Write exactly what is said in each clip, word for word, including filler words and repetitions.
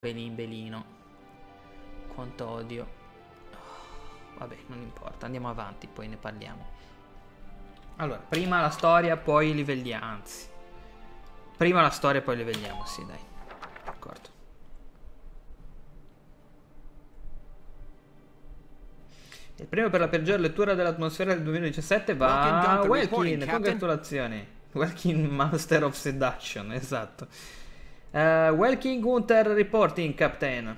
Belin Belino, quanto odio. Oh, vabbè, non importa, andiamo avanti, poi ne parliamo. Allora, prima la storia, poi livelliamo, anzi. Prima la storia, poi livelliamo, sì, dai. D'accordo. Il premio per la peggior lettura dell'atmosfera del duemiladiciassette va a Welkin, congratulazioni. Welkin Master of Seduction, esatto. Uh, Welkin Gunther Reporting, Captain.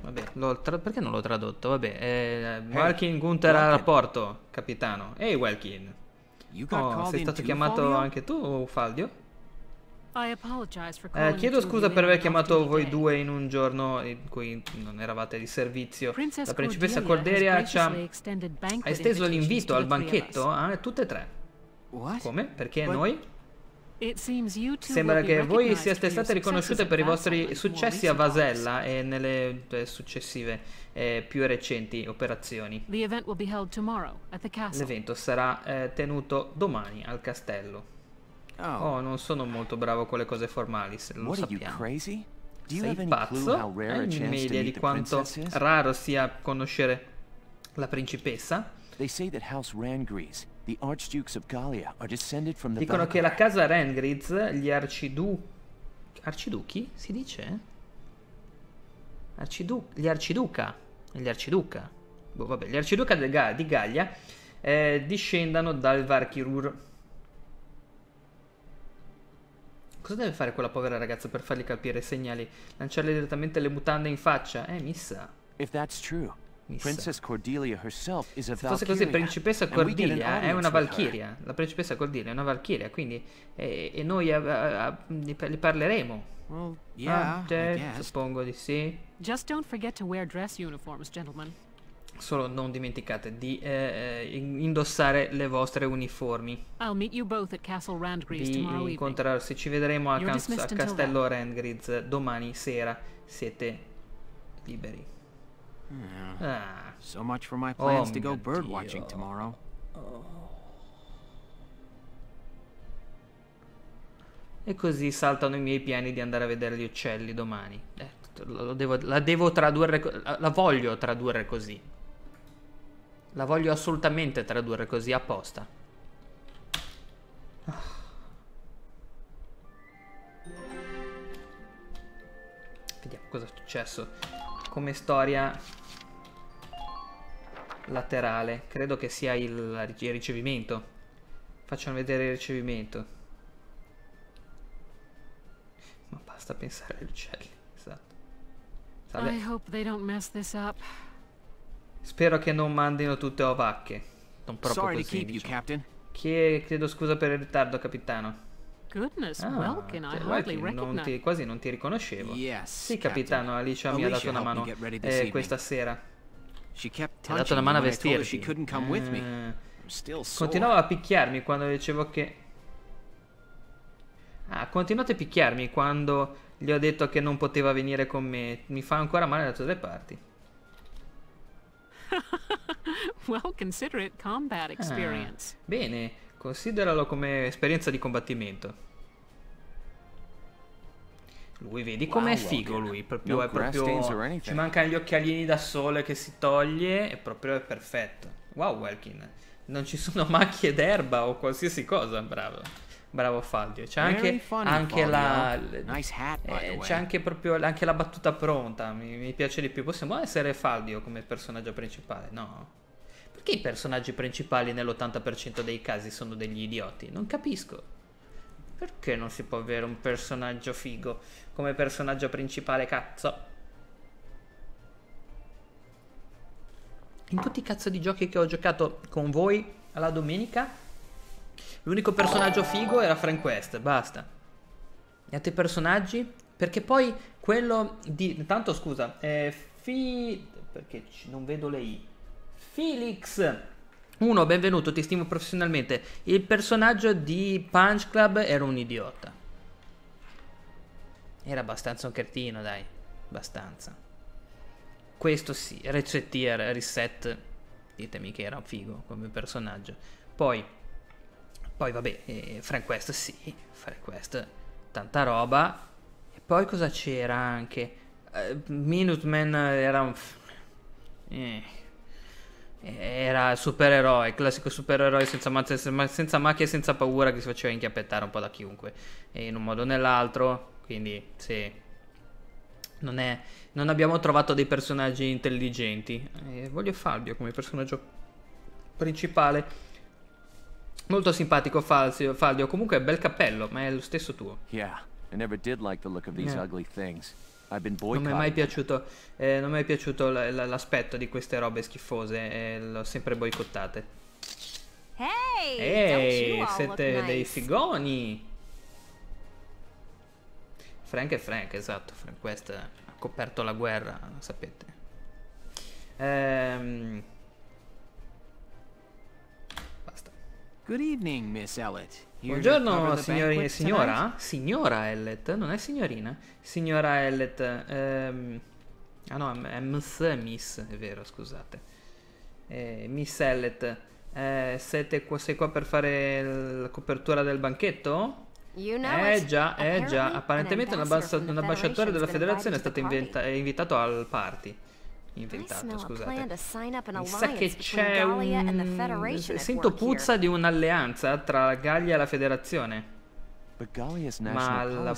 Vabbè, lo perché non l'ho tradotto? Vabbè, eh, hey, Welkin Gunther al rapporto, capitano. Ehi, hey, Welkin. Oh, sei stato chiamato Fabio? Anche tu, Faldio? Eh, chiedo scusa per aver chiamato voi due in un giorno in cui non eravate di servizio. La principessa Cordelia ci ha esteso l'invito al banchetto a eh, tutte e tre. Come? Perché noi? Sembra che voi siate state riconosciute per i vostri successi a Vasella e nelle successive eh, più recenti operazioni. L'evento sarà eh, tenuto domani al castello. Oh, non sono molto bravo con le cose formali, se lo sappiamo. Sei pazzo? Hai un'idea di quanto raro sia conoscere la principessa? Dicono che la casa Rangriz, gli arcidu... arciduchi? Si dice? Arcidu... Gli arciduca. Gli arciduca. Boh, vabbè, gli arciduca di, Ga di Gallia eh, discendano dal Valkyrur. Cosa deve fare quella povera ragazza per fargli capire i segnali? Lanciarle direttamente le mutande in faccia? Eh, missa. Se that's vero. Princess Cordelia herself is a Se fosse così, principessa Cordelia è una valchiria. La principessa Cordelia è una valchiria, quindi e, e noi a, a, a, li parleremo. Well, yeah, ah, te, suppongo di sì. Just don't forget to wear dress uniforms, gentlemen. Solo non dimenticate di eh, indossare le vostre uniformi. I'll meet you both at Castle Randgriz tomorrow evening. Di incontrarsi, ci vedremo a, cas a Castello Randgriz domani sera. Siete liberi. Ah. So much for my plans oh, to go bird watching tomorrow. Oh. E così saltano i miei piani di andare a vedere gli uccelli domani. Eh, lo devo, la devo tradurre, la, la voglio tradurre così. La voglio assolutamente tradurre così apposta. Ah. Vediamo cosa è successo. Come storia laterale, credo che sia il ricevimento. Facciamo vedere il ricevimento. Ma basta pensare agli uccelli. Esatto. Salve. Spero che non mandino tutte ovacche. Non proprio così, diciamo. Che chiedo scusa per il ritardo, capitano. Goodness, ah, Welkin, I hardly non ti, quasi non ti riconoscevo. Yes, sì, capitano, Alicia mi ha dato una mano eh, questa sera. Mi ha dato una mano a vestirsi. Eh, continuava a picchiarmi quando dicevo che... Ah, continuate a picchiarmi quando gli ho detto che non poteva venire con me. Mi fa ancora male da tutte le parti. Well, consider it combat experience. Ah, bene, consideralo come esperienza di combattimento. Lui, vedi com'è wow, figo lui, proprio, no è proprio ci mancano gli occhialini da sole che si toglie, è proprio perfetto. Wow, Welkin, non ci sono macchie d'erba o qualsiasi cosa, bravo. Bravo Faldio, c'è anche, anche la nice hat, eh, c'è anche proprio anche la battuta pronta, mi, mi piace di più. Possiamo essere Faldio come personaggio principale? No. Perché i personaggi principali nell'ottanta per cento dei casi sono degli idioti? Non capisco. Perché non si può avere un personaggio figo come personaggio principale, cazzo? In tutti i cazzo di giochi che ho giocato con voi alla domenica, l'unico personaggio figo era Frank Quest, basta. Gli altri personaggi? Perché poi quello di... Tanto scusa, eh, fi... perché non vedo le i. Felix! Uno, benvenuto, ti stimo professionalmente. Il personaggio di Punch Club era un idiota. Era abbastanza un cretino, dai. Abbastanza. Questo sì, Recettier, Reset. Ditemi che era figo come personaggio. Poi... Poi vabbè, eh, Frank Quest sì, Frank Quest, tanta roba. E poi cosa c'era anche? Minuteman era un... Eh. Era supereroe, classico supereroe senza, senza macchie e senza paura, che si faceva inchiappettare un po' da chiunque e in un modo o nell'altro. Quindi sì, non, è, non abbiamo trovato dei personaggi intelligenti. eh, Voglio Fabio come personaggio principale. Molto simpatico Fabio, Fabio. Comunque bel cappello, ma è lo stesso tuo. Yeah, I never did like the look of these ugly things. Non mi è mai piaciuto, eh, non mi è piaciuto l'aspetto di queste robe schifose, eh, l'ho sempre boicottate. Ehi, hey, hey, siete nice. Dei figoni. Frank e Frank, esatto, Frank West ha coperto la guerra, lo sapete. Ehm... Basta. Good evening, Miss Elliot. Buongiorno signorina e signora? Signora Elliot, non è signorina? Signora Elliot, ehm, ah no, è Miss, Miss, è vero, scusate. Eh, Miss Elliot, eh, siete qua, sei qua per fare la copertura del banchetto? You know, eh già, eh già, apparentemente un ambasciatore della federazione è stato invita è invitato al party. Inventato, scusate. Mi sa che c'è un... Sento puzza di un'alleanza tra Gallia e la Federazione. Ma la...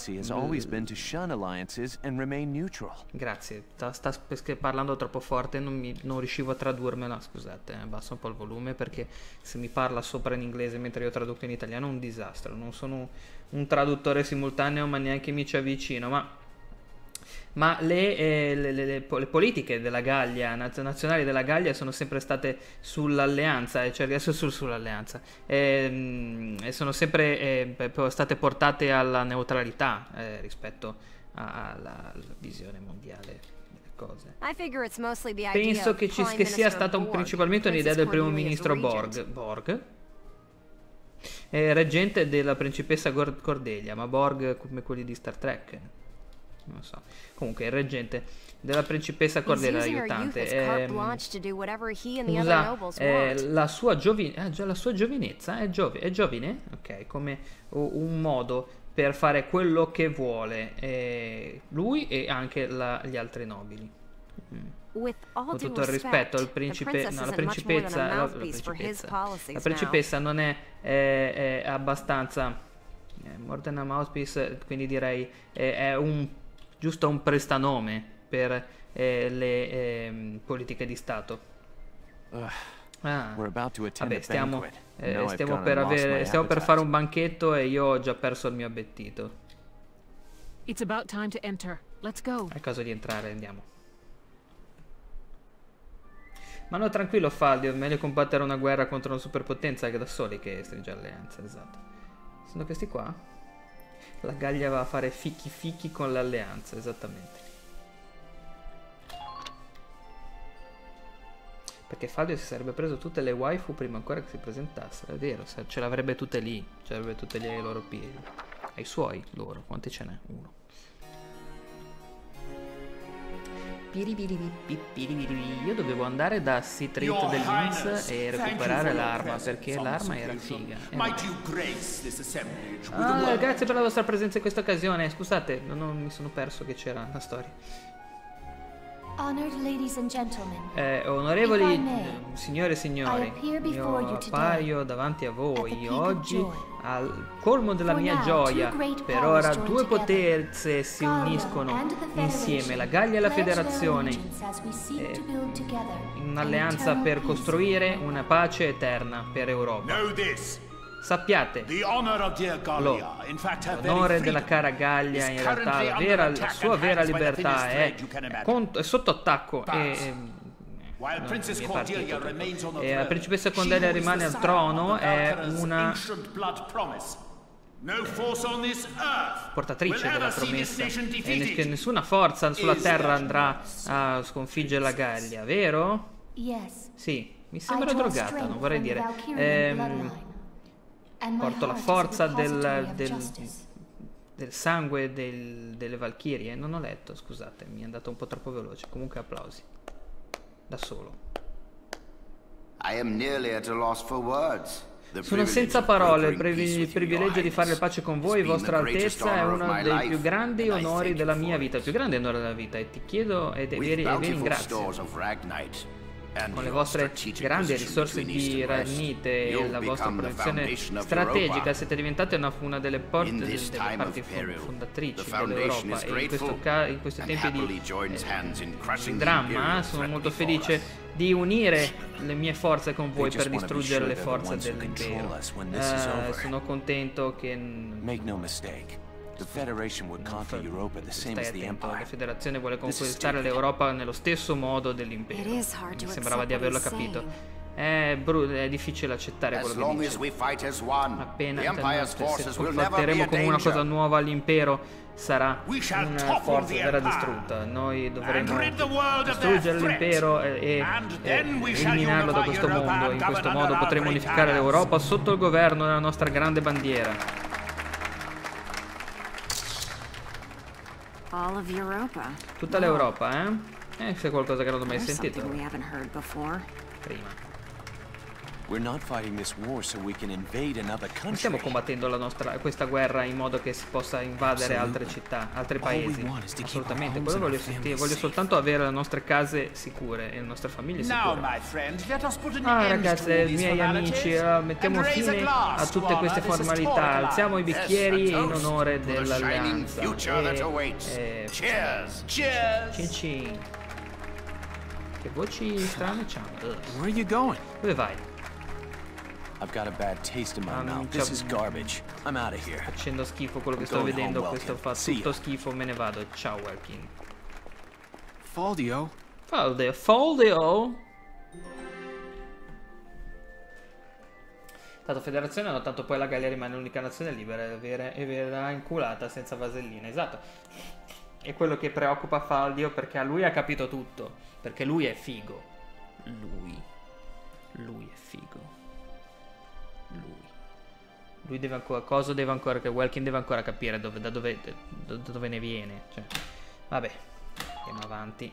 Grazie, sta, sta parlando troppo forte, non, mi, non riuscivo a tradurmela, scusate, abbasso un po' il volume perché se mi parla sopra in inglese mentre io traduco in italiano è un disastro, non sono un traduttore simultaneo ma neanche mi ci avvicino, ma... Ma le, eh, le, le, le politiche della Gallia, naz nazionali della Gallia, sono sempre state sull'alleanza, cioè su, su, sull'alleanza, e, e sono sempre eh, state portate alla neutralità eh, rispetto alla, alla visione mondiale delle cose. Penso che, ci, che sia stata un, principalmente un'idea del primo ministro Borg. Borg? Eh, reggente della principessa Cordelia, ma Borg come quelli di Star Trek. Non so. Comunque il reggente della principessa Cordelia l'aiutante eh, usa eh, la, sua ah, già la sua giovinezza è, giovi è giovine, ok, come un modo per fare quello che vuole eh, lui e anche la, gli altri nobili. Mm. Con tutto il rispetto al principe, no, la principessa, la, la, principessa la principessa non è, è, è abbastanza more than a mouthpiece, quindi direi è, è un giusto un prestanome per eh, le eh, politiche di Stato. Ah, vabbè, stiamo, eh, stiamo, per avere, stiamo per fare un banchetto e io ho già perso il mio appetito. È caso di entrare, andiamo. Ma no, tranquillo Fabio, meglio combattere una guerra contro una superpotenza che da soli che stringe alleanze, esatto. Sono questi qua? La Gallia va a fare fichi fichi con l'alleanza, esattamente. Perché Fabio si sarebbe preso tutte le waifu prima ancora che si presentassero, è vero, ce l'avrebbe tutte lì, ce l'avrebbe tutte lì ai loro piedi, ai suoi, loro, quanti ce n'è? Uno. Io dovevo andare da Citrit del Mins e recuperare l'arma perché l'arma era figa. Ah, grazie per la vostra presenza in questa occasione. Scusate, non, non mi sono perso che c'era una storia. Eh, onorevoli signore e signori, io appaio davanti a voi oggi al colmo della mia gioia. Per ora due potenze si uniscono insieme, la Gallia e la Federazione, eh, un'alleanza per costruire una pace eterna per Europa. Sappiate, l'onore della cara Gallia, in realtà la, vera, la sua vera libertà è, è sotto attacco e, no, partito, e la principessa Cordelia rimane al trono, è una portatrice della promessa e nessuna forza sulla terra andrà a sconfiggere la Gallia, vero? Sì, mi sembra drogata, non vorrei dire. Ehm... Porto la forza del, del, del sangue del, delle Valchirie. Non ho letto, scusate, mi è andato un po' troppo veloce. Comunque applausi. Da solo. Sono senza parole. Il priv privilegio di fare pace con voi, Vostra Altezza, è uno dei più grandi onori della mia vita, il più grande onore della vita, e ti chiedo e vi ringrazio. Con le vostre grandi risorse di ragnite e la vostra posizione strategica siete diventate una, una delle porte delle parti fondatrici dell'Europa, e in, questo in questi tempi di eh, dramma sono molto felice di unire le mie forze con voi per distruggere le forze dell'impero. Eh, sono contento che la federazione vuole conquistare l'Europa nello stesso modo dell'impero. Mi sembrava di averlo capito. È, è difficile accettare quello che dice. Appena se combatteremo come una cosa nuova, l'impero sarà una forza che verrà distrutta. Noi dovremo distruggere l'impero e, e eliminarlo da questo mondo. In questo modo potremo unificare l'Europa sotto il governo della nostra grande bandiera. Tutta l'Europa, eh? Eh, c'è qualcosa che non ho mai sentito prima. Non stiamo combattendo la nostra, questa guerra in modo che si possa invadere altre città, altri paesi. Assolutamente, quello voglio sentire. Voglio soltanto avere le nostre case sicure e le nostre famiglie sicure. Ah, ragazzi, miei amici, mettiamo fine a tutte queste formalità. Alziamo i bicchieri in onore dell'alleanza. E... Cheers! Cin cin. Che voci strane c'hanno. Dove vai? I've got a bad taste in my mouth. This is garbage. I'm out of here. Facendo schifo quello che sto vedendo, questo fa tutto schifo, me ne vado. Ciao, Welkin. Faldio. Faldio. Faldio. Tanto federazione no, tanto poi la Gallia rimane l'unica nazione libera e vera, e verrà inculata senza vasellina. Esatto. È quello che preoccupa Faldio, perché a lui ha capito tutto, perché lui è figo. Lui. Lui è figo. Lui. Lui deve ancora. Cosa deve ancora. Che Welkin deve ancora capire dove, da dove, da dove ne viene. Cioè, vabbè, andiamo avanti.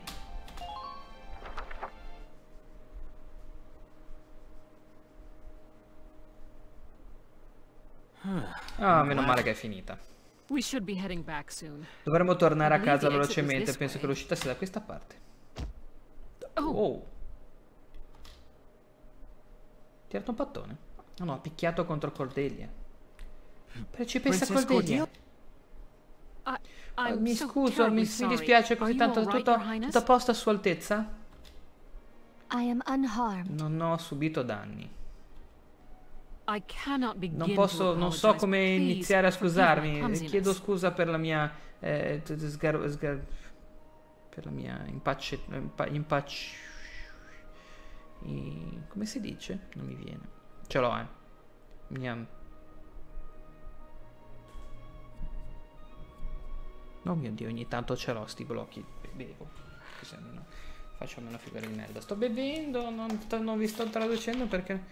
Ah, oh, meno male che è finita. Dovremmo tornare a casa velocemente. Penso che l'uscita sia da questa parte. Oh, tirato un pattone. No, no, ha picchiato contro Cordelia. Principessa Cordelia. Uh, mi scuso, so mi, mi dispiace così tanto. Tutto, tutto a posto, a Sua Altezza? I am unharmed. Non ho subito danni. I cannot begin non posso, non so come please, iniziare a scusarmi. Chiedo scusa per la mia... Eh, sgar, sgar, per la mia impacce... Impa, impacce i, come si dice? Non mi viene. Ce l'ho, eh. Mia... Oh mio Dio, ogni tanto ce l'ho sti blocchi. Bevo. Così almeno faccio una figura di merda. Sto bevendo, non, sto, non vi sto traducendo perché...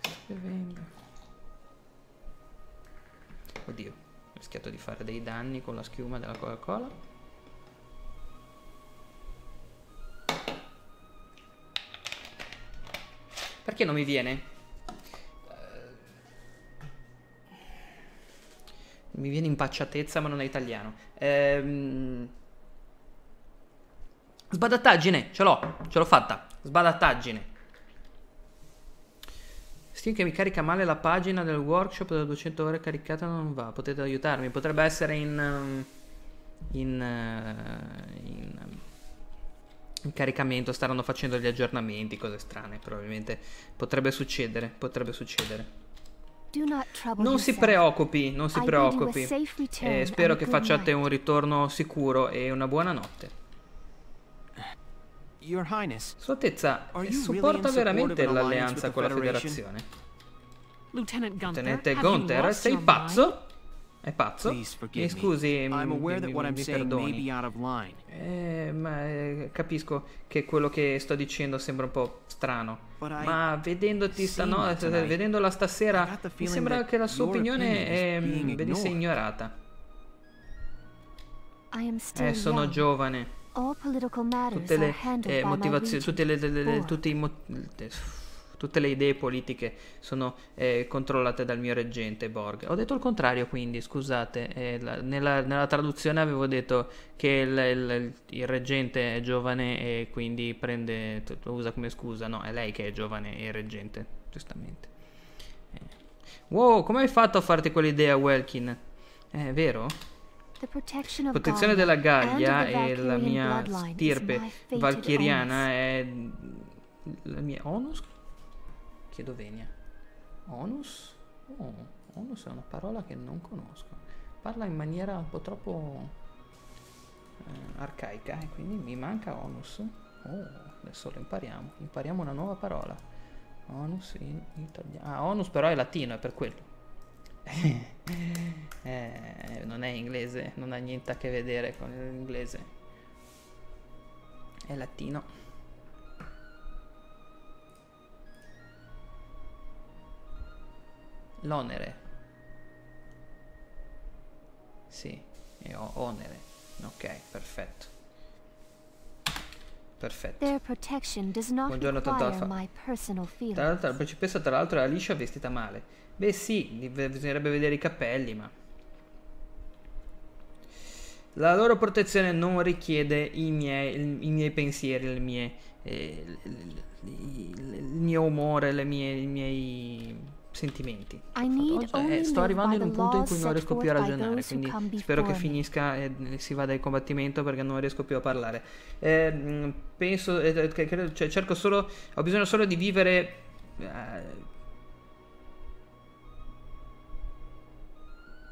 Sto bevendo. Oddio, ho rischiato di fare dei danni con la schiuma della Coca-Cola. Perché non mi viene? Mi viene impacciatezza, ma non è italiano. Ehm... Sbadattaggine, ce l'ho, ce l'ho fatta. Sbadattaggine. Steam che mi carica male la pagina del workshop da duecento ore caricata non va. Potete aiutarmi? Potrebbe essere in... In... in, in caricamento, staranno facendo gli aggiornamenti, cose strane, probabilmente. Potrebbe succedere, potrebbe succedere. Non si preoccupi, non si preoccupi. Eh, spero che facciate un ritorno sicuro e una buona notte. Sua Altezza, supporta veramente l'alleanza con la Federazione? Tenente Gunther, sei pazzo? È pazzo? Mi scusi, mi, mi, mi perdoni. Eh, ma eh, capisco che quello che sto dicendo sembra un po' strano. Ma vedendoti stano, vedendola stasera, mi sembra che la sua opinione venisse ignorata. Eh, sono giovane. Tutte le eh, motivazioni, tutte le, le, le, le, tutti i motivi. tutte le idee politiche sono eh, controllate dal mio reggente Borg. Ho detto il contrario, quindi scusate, eh, la, nella, nella traduzione avevo detto che il, il, il reggente è giovane e quindi prende, lo usa come scusa. No, è lei che è giovane e il reggente, giustamente. Eh. Wow, come hai fatto a farti quell'idea, Welkin? È vero? Protezione della Gallia e la mia stirpe valchiriana è la mia onus? Chiedo venia. Onus? Oh, onus è una parola che non conosco. Parla in maniera un po' troppo eh, arcaica e quindi mi manca onus. Oh, adesso lo impariamo. Impariamo una nuova parola. Onus in italiano. Ah, onus però è latino, è per quello. eh, non è inglese, non ha niente a che vedere con l'inglese, è latino. L'onere, sì, è onere. Ok, perfetto. Perfetto. Buongiorno Tantolfa. Tra l'altro la principessa tra l'altro era liscia, vestita male. Beh sì, bisognerebbe vedere i capelli, ma la loro protezione non richiede i miei, i miei pensieri, le mie, eh, il mio umore, le mie, i miei sentimenti. Eh, sto arrivando in un punto in cui non riesco più a ragionare, quindi spero che finisca e si vada il combattimento perché non riesco più a parlare. Eh, penso, eh, credo, cioè, cerco solo, ho bisogno solo di vivere. Eh,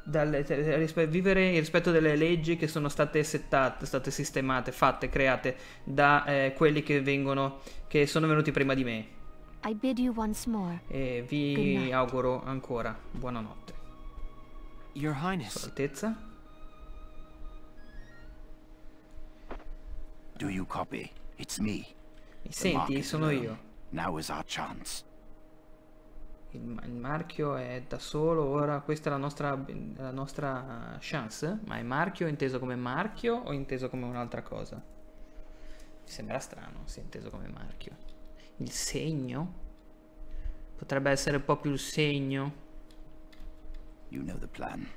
Dalle, vivere il rispetto delle leggi che sono state settate, state sistemate, fatte, create da eh, quelli che vengono, che sono venuti prima di me. I bid you once more. E vi auguro ancora buonanotte, Your Highness. Sua Altezza. Do you copy? It's me. Mi senti? Sono io. Now is our chance. Il marchio è da solo, ora questa è la nostra, la nostra chance, ma è marchio inteso come marchio o inteso come un'altra cosa? Mi sembra strano se è inteso come marchio. Il segno? Potrebbe essere un po' più il segno. You know the plan.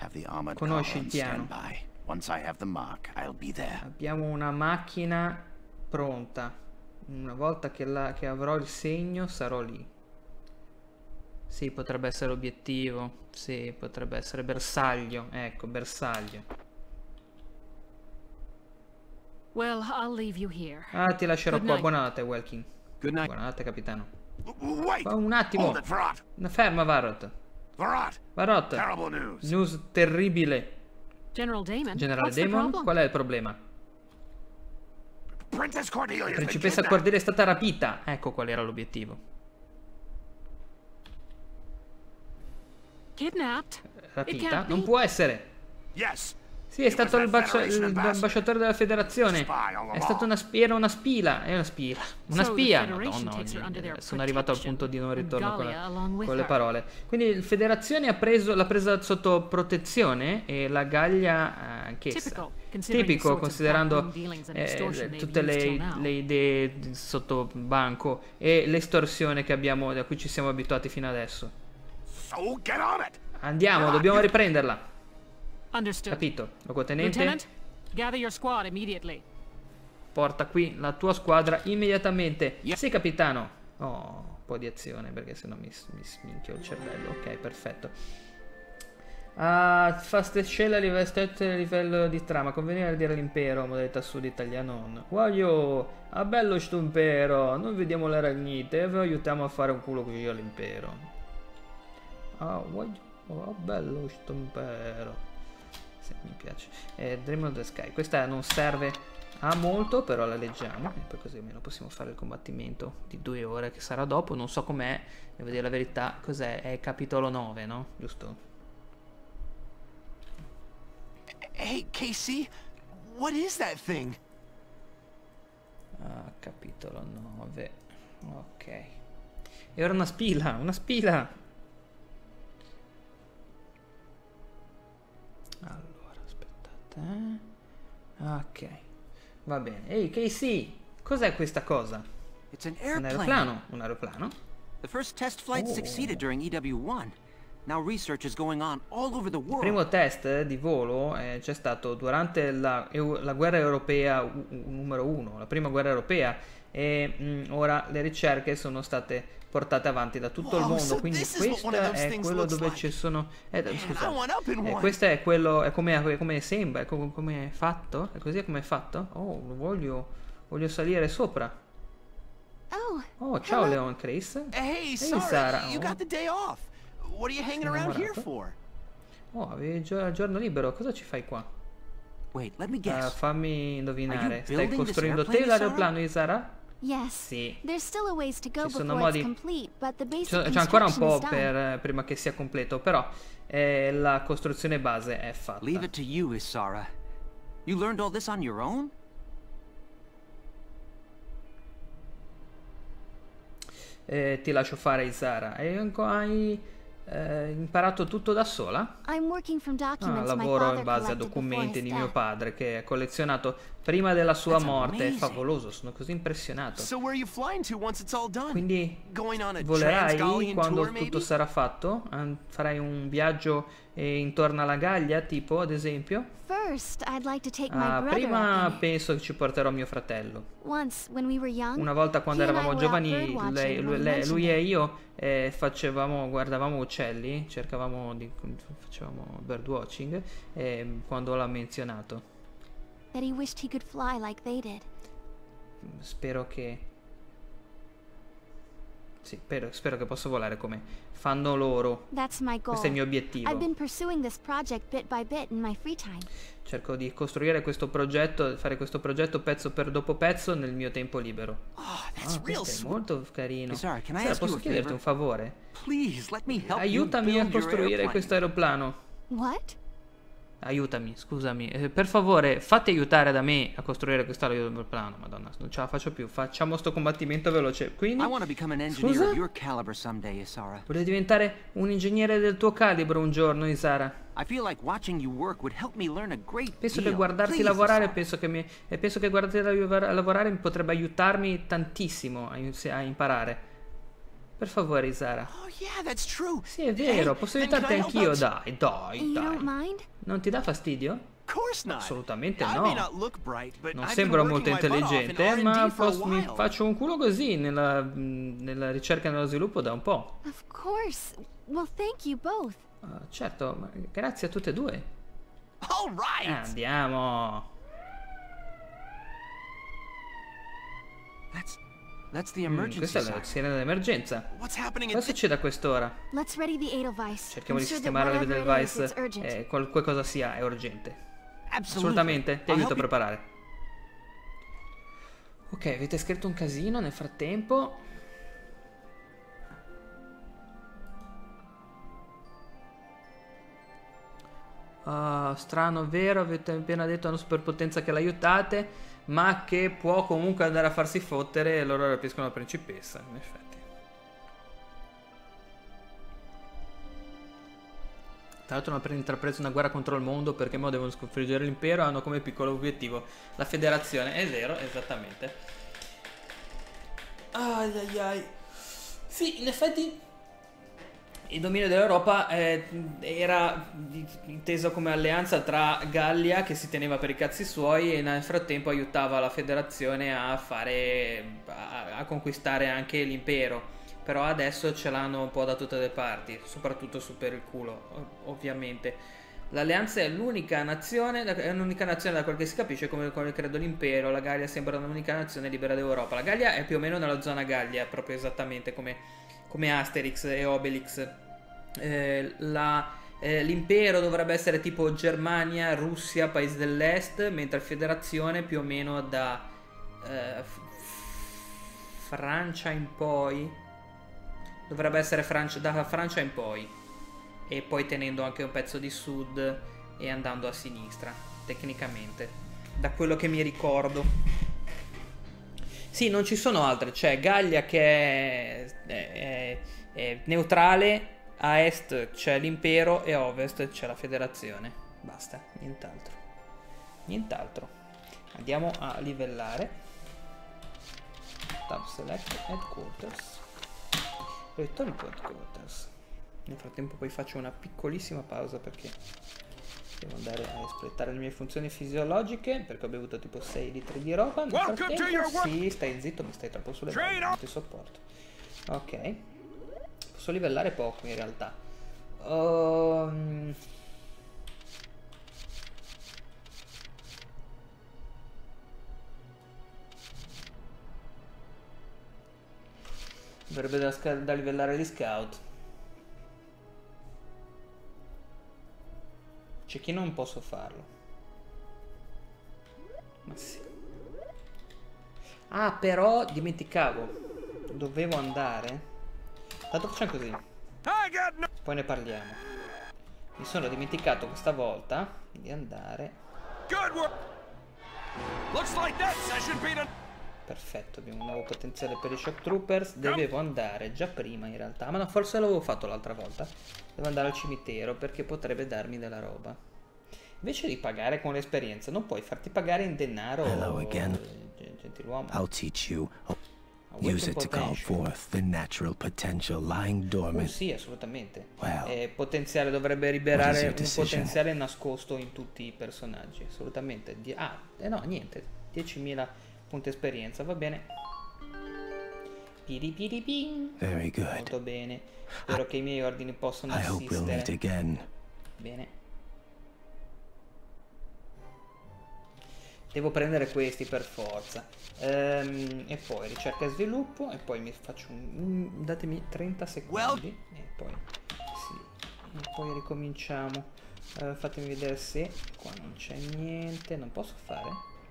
Have the armored car on standby. Once I have the mark, I'll be there. Abbiamo una macchina pronta. Una volta che, la, che avrò il segno sarò lì. Sì, potrebbe essere obiettivo. Sì, potrebbe essere bersaglio. Ecco, bersaglio. Well, I'll leave you here. Ah, ti lascerò qua. Buonanotte, Welkin. Buonanotte, capitano. Wait, un attimo. Ferma, Varrot. Varrot. Terrible news. News terribile. General Damon. Generale Damon, qual è il problema? La principessa Cordelia è stata rapita. Ecco qual era l'obiettivo. Rapita? Non può essere. Sì, è stato l'ambasciatore della federazione. È stata una spia, una spila. È una spia. Una spia. Madonna, sono arrivato al punto di non ritorno con, la, con le parole. Quindi la federazione ha preso, l'ha presa sotto protezione e la Gallia anch'essa. Tipico, considerando eh, le, tutte le, le idee sotto banco e l'estorsione che abbiamo, da cui ci siamo abituati fino adesso. Andiamo, dobbiamo riprenderla. Capito, locotenente. Porta qui la tua squadra immediatamente. Sì, capitano. Oh, un po' di azione perché sennò mi, mi sminchio il cervello. Ok, perfetto. Ah, fast scella livello di trama. Convenire a dire l'impero, modalità sud italiano. Guaglio, a bello sto impero. Noi vediamo le ragnite e vi aiutiamo a fare un culo così all'impero. Ah, oh, oh, bello stompero. Sì, mi piace. Eh, Dream of the Sky. Questa non serve a molto, però la leggiamo. E poi così almeno possiamo fare il combattimento di due ore che sarà dopo. Non so com'è, devo dire la verità. Cos'è? È capitolo nove, no? Giusto? Hey, Casey, what is that thing? Ah, capitolo nove. Ok. E ora una spilla, una spilla. Allora, aspettate. Eh? Ok, va bene. Ehi, Casey, cos'è questa cosa? Un aeroplano. Un aeroplano. The first test flight oh. succeeded during E W one. Now research is going on all over the world. Il primo test di volo eh, c'è stato durante la, la guerra europea numero uno, la prima guerra europea, e mh, ora le ricerche sono state portate avanti da tutto wow, il mondo, quindi questo è quello dove ci sono eh, scusate, eh, questo è quello, è come, come sembra, è come, come è fatto, è così come è fatto. Oh, lo voglio, voglio salire sopra. Oh, ciao Leon, Chris. Hey, Sara, you got the day off. What are you hanging around here for? Oh, avevi già giorno libero, cosa ci fai qua? Wait, let me guess. Uh, fammi indovinare, stai costruendo te l'aeroplano di Sara? Sì. Ci sono modi, c'è ancora un po' per, prima che sia completo, però eh, la costruzione base è fatta. Leave it to you, Isara. You learned all this on your own? Eh, ti lascio fare, Isara. E hai eh, imparato tutto da sola? Ah, lavoro in base a documenti di mio padre che ha collezionato prima della sua morte. È favoloso, sono così impressionato. Quindi volerai quando tutto sarà fatto? Farai un viaggio eh, intorno alla Gallia, tipo, ad esempio? Ah, prima penso che ci porterò mio fratello. Una volta quando eravamo giovani, lei, lui, lui e io eh, facevamo, guardavamo uccelli, cercavamo di, facevamo birdwatching, eh, quando l'ha menzionato. Spero che Sì, spero, spero che possa volare come fanno loro. Questo è il mio obiettivo. Cerco di costruire questo progetto, fare questo progetto pezzo per dopo pezzo nel mio tempo libero. Oh, ah, questo è molto carino. Sara, posso chiederti un favore? Aiutami a costruire questo aeroplano. What? Aiutami, scusami, eh, per favore fatti aiutare da me a costruire questo aeroplano. Madonna, non ce la faccio più. Facciamo sto combattimento veloce. Quindi, scusa? Vorrei diventare un ingegnere del tuo calibro un giorno, Isara. Penso che guardarti lavorare penso che, mi, eh, penso che guardarti lavorare potrebbe aiutarmi tantissimo a, a imparare. Per favore, Isara. Oh, yeah, that's true. Sì, è vero, hey, posso aiutarti anch'io, dai, dai, dai. Non ti dà fastidio? Assolutamente no. Non sembro molto intelligente, ma mi faccio un culo così nella, nella ricerca e nello sviluppo da un po'. Well, thank you both. Uh, certo, ma grazie a tutte e due. All right. Andiamo. That's... Mm, questa è la sirena dell'emergenza. Cosa succede a quest'ora? Cerchiamo di sistemare l'Edelweiss, eh, qualunque cosa sia, è urgente. Assolutamente, ti aiuto a preparare. Ok, avete scritto un casino nel frattempo. Uh, strano, vero? Avete appena detto alla superpotenza che l'aiutate, ma che può comunque andare a farsi fottere, e loro rapiscono la principessa, in effetti. Tra l'altro hanno intrapreso una guerra contro il mondo perché mo devono sconfiggere l'impero, hanno come piccolo obiettivo la federazione. È vero, esattamente. Ai ai ai. Sì, in effetti il dominio dell'Europa eh, era inteso come alleanza tra Gallia, che si teneva per i cazzi suoi, e nel frattempo aiutava la federazione a fare a, a conquistare anche l'impero. Però adesso ce l'hanno un po' da tutte le parti, soprattutto su per il culo, ovviamente. L'alleanza è l'unica nazione, è un'unica nazione da quel che si capisce, come, come credo l'impero. La Gallia sembra un'unica nazione libera d'Europa. La Gallia è più o meno nella zona Gallia, proprio esattamente come... come Asterix e Obelix. Eh, l'impero eh, dovrebbe essere tipo Germania, Russia, paesi dell'est, mentre federazione più o meno da eh, Francia in poi, dovrebbe essere Francia, da Francia in poi, e poi tenendo anche un pezzo di sud e andando a sinistra, tecnicamente, da quello che mi ricordo. Sì, non ci sono altre, c'è Gallia che è, è, è neutrale, a est c'è l'impero e a ovest c'è la federazione. Basta, nient'altro. Nient'altro. Andiamo a livellare. Tab select headquarters. Return Headquarters. Nel frattempo poi faccio una piccolissima pausa perché devo andare a espletare le mie funzioni fisiologiche, perché ho bevuto tipo sei litri di roba. Nel frattempo, sì, stai zitto, mi stai troppo sulle balle, non ti sopporto. Ok, posso livellare poco in realtà. Um... Dovrebbe da, da livellare gli scout. C'è chi non posso farlo. Ma sì. Ah, però dimenticavo. Dovevo andare. Tanto facciamo così. Poi ne parliamo. Mi sono dimenticato questa volta di andare. Perfetto, abbiamo un nuovo potenziale per i shock troopers. Dovevo andare già prima in realtà. Ma no, forse l'avevo fatto l'altra volta. Devo andare al cimitero perché potrebbe darmi della roba. Invece di pagare con l'esperienza, non puoi farti pagare in denaro. Hello again. Gentiluomo. I'll teach you. Use it to call forth the natural potential lying dormant. Oh, sì, assolutamente. Well, eh, potenziale dovrebbe liberare un potenziale nascosto in tutti i personaggi. Assolutamente. Di ah, eh no, niente. diecimila punti esperienza, va bene. Piri piri ping. Very good. Molto bene. Spero che i miei ordini possano assistere. Bene. Devo prendere questi per forza. Ehm, e poi ricerca e sviluppo. E poi mi faccio un... Datemi trenta secondi. E poi... Sì. E poi ricominciamo. Uh, fatemi vedere se... Qua non c'è niente. Non posso fare?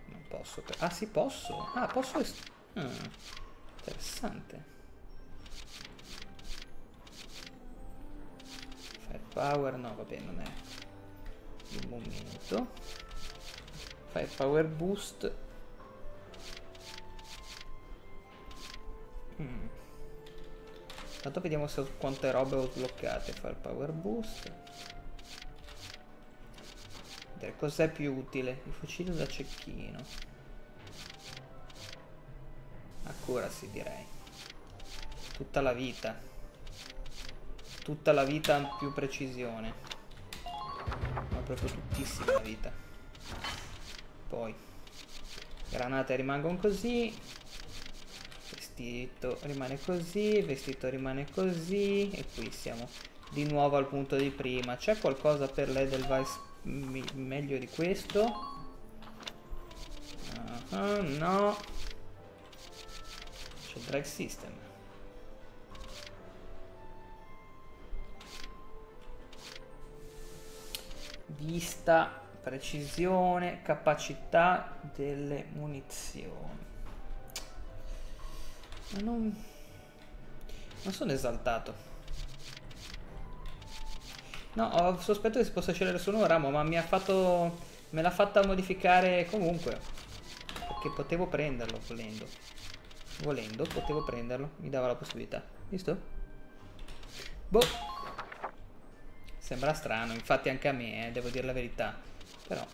Non posso. Ah sì, posso. Ah, posso... Ah, interessante. Firepower, no, vabbè, non è il momento. Firepower boost. Mm. Tanto vediamo se ho, quante robe ho sbloccate. Firepower boost. Vedere cos'è più utile. Il fucile da cecchino. Accuracy, direi. Tutta la vita. Tutta la vita più precisione. Ma proprio tuttissima la vita. Poi granate rimangono così. Vestito rimane così. Vestito rimane così. E qui siamo di nuovo al punto di prima. C'è qualcosa per l'Edelweiss meglio di questo? Uh -huh, no. C'è il drag system. Vista, precisione, capacità delle munizioni. Ma non, non sono esaltato. No, ho sospetto che si possa scegliere solo un ramo, ma mi ha fatto, me l'ha fatta modificare comunque. Perché potevo prenderlo volendo. Volendo, potevo prenderlo, mi dava la possibilità. Visto? Boh. Sembra strano, infatti anche a me, eh, devo dire la verità, però...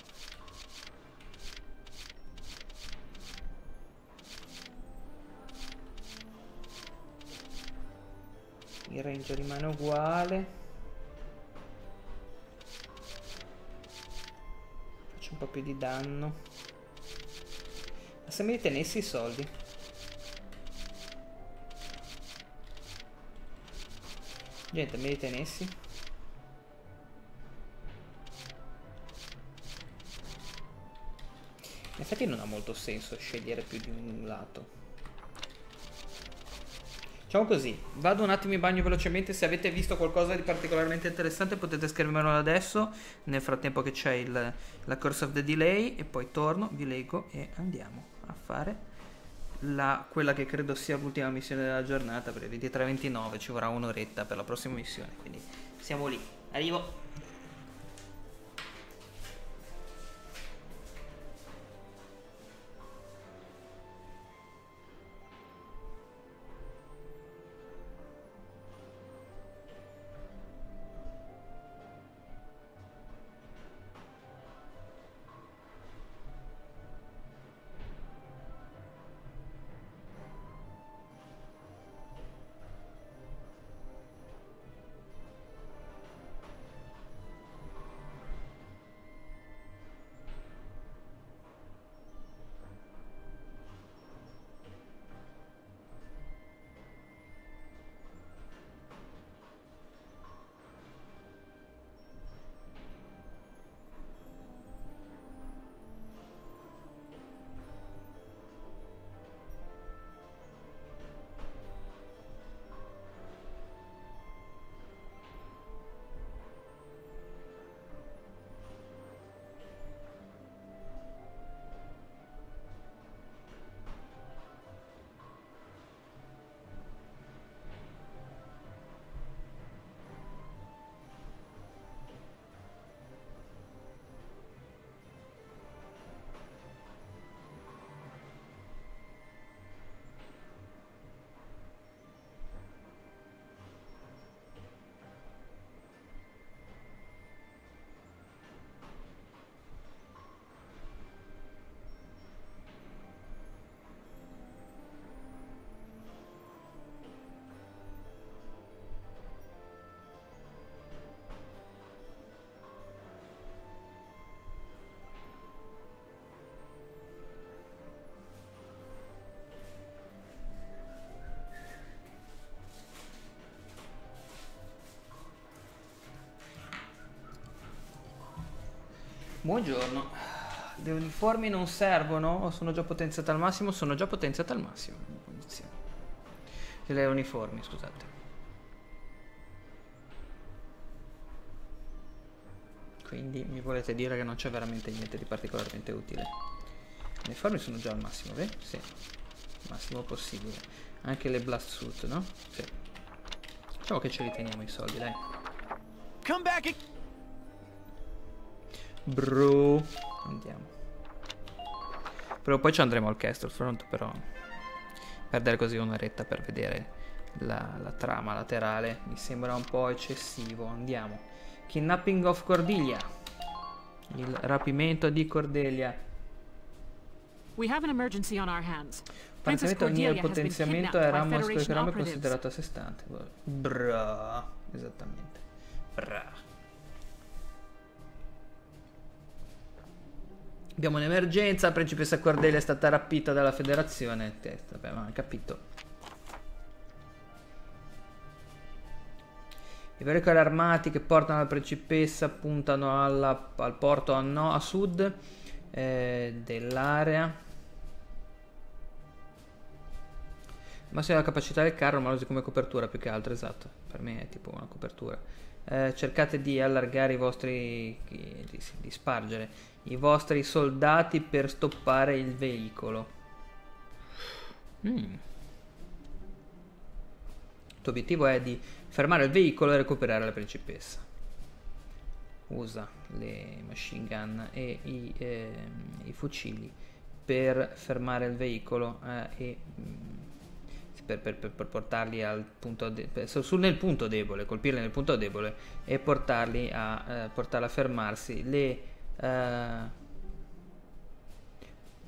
Il range rimane uguale. Faccio un po' più di danno. Ma se mi ritenessi i soldi... Gente, mi ritenessi... In effetti non ha molto senso scegliere più di un lato. Diciamo così, vado un attimo in bagno velocemente. Se avete visto qualcosa di particolarmente interessante potete scrivermelo adesso, nel frattempo che c'è la Curse of the Delay, e poi torno, vi leggo e andiamo a fare la, quella che credo sia l'ultima missione della giornata, perché ventitré ventinove ci vorrà un'oretta per la prossima missione, quindi siamo lì, arrivo! Buongiorno. Le uniformi non servono? O sono già potenziate al massimo? Sono già potenziate al massimo. Le uniformi, scusate. Quindi mi volete dire che non c'è veramente niente di particolarmente utile. Le uniformi sono già al massimo, vero? Sì. Massimo possibile. Anche le blast suit, no? Sì. Diciamo che ce li teniamo i soldi, dai. Come back. Bro, andiamo. Però poi ci andremo al Castlefront, però perdere così un'oretta per vedere la, la trama laterale mi sembra un po' eccessivo. Andiamo. Kidnapping of Cordelia. Il rapimento di Cordelia. We have an emergency on our hands. Praticamente ogni potenziamento era un mascoletto considerato a sé stante. Bra, esattamente. Bra. Abbiamo un'emergenza, la principessa Cordelia è stata rapita dalla federazione. Eh, vabbè, ma ho capito. I veicoli armati che portano la principessa puntano alla, al porto a, no, a sud eh, dell'area. Massima la capacità del carro, ma lo usi come copertura più che altro, esatto. Per me è tipo una copertura. Eh, cercate di allargare i vostri, di, di spargere i vostri soldati per stoppare il veicolo. Mm. Il tuo obiettivo è di fermare il veicolo e recuperare la principessa. Usa le machine gun e i, eh, i fucili per fermare il veicolo eh, e Per, per, per portarli al punto de per, sul, nel punto debole, colpirli nel punto debole e portarli a, eh, portarli a fermarsi. Le, eh...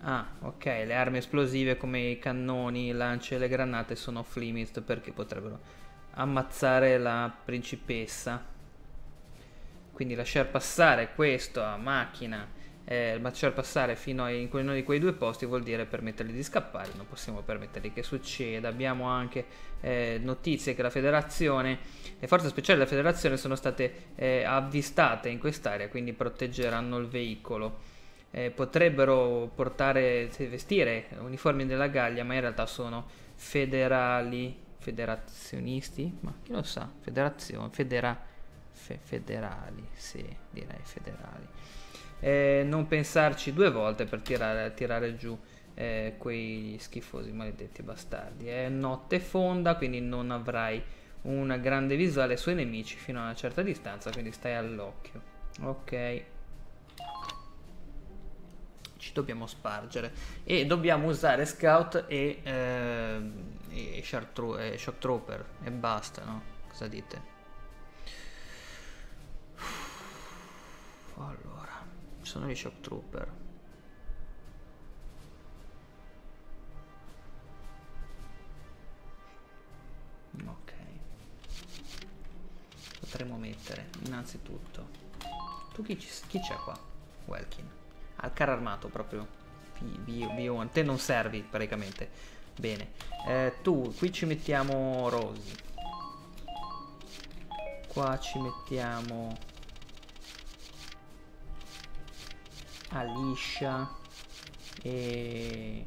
ah, ok, le armi esplosive come i cannoni, i lanci e le granate sono off-limit perché potrebbero ammazzare la principessa. Quindi lasciar passare questo a macchina, eh, lasciar passare fino a uno di quei due posti vuol dire permettergli di scappare. Non possiamo permettergli che succeda. Abbiamo anche eh, notizie che la federazione, le forze speciali della federazione sono state eh, avvistate in quest'area, quindi proteggeranno il veicolo. Eh, potrebbero portare, vestire uniformi della Gallia, ma in realtà sono federali, federazionisti, ma chi lo sa, federazione, federa, fe, federali, sì, direi federali. Eh, non pensarci due volte per tirare, tirare giù eh, quei schifosi maledetti bastardi. È notte fonda, quindi non avrai una grande visuale sui nemici fino a una certa distanza, quindi stai all'occhio. Ok, ci dobbiamo spargere e dobbiamo usare scout e, eh, e shock trooper e basta, no? Cosa dite? Allora, sono gli shock trooper. Ok, potremmo mettere innanzitutto, tu chi c'è qua? Welkin al carro armato proprio. V uno, te non servi praticamente. Bene, eh, tu qui ci mettiamo Rosy, qua ci mettiamo Alicia e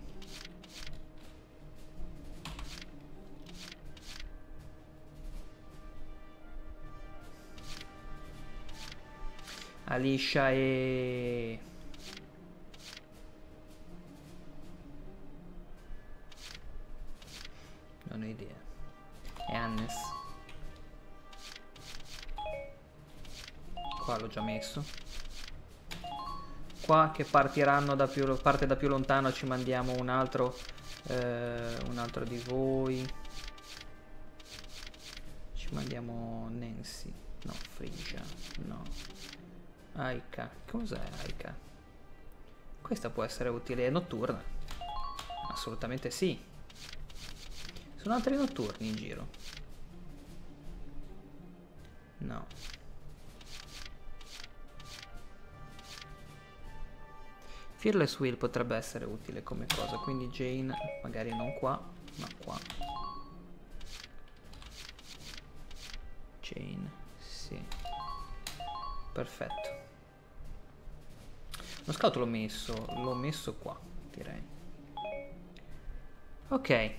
Alicia e non ho idea. E Hannes. Qua l'ho già messo. Qua che partiranno da più, parte da più lontano, ci mandiamo un altro eh, un altro di voi, ci mandiamo Nancy, no, Frigia, no, Aika. Cos'è Aika? Questa può essere utile, è notturna, assolutamente sì. Sono altri notturni in giro? No. Fearless Will potrebbe essere utile come cosa, quindi Jane magari non qua, ma qua. Jane, sì. Perfetto. Lo scout l'ho messo, l'ho messo qua, direi. Ok.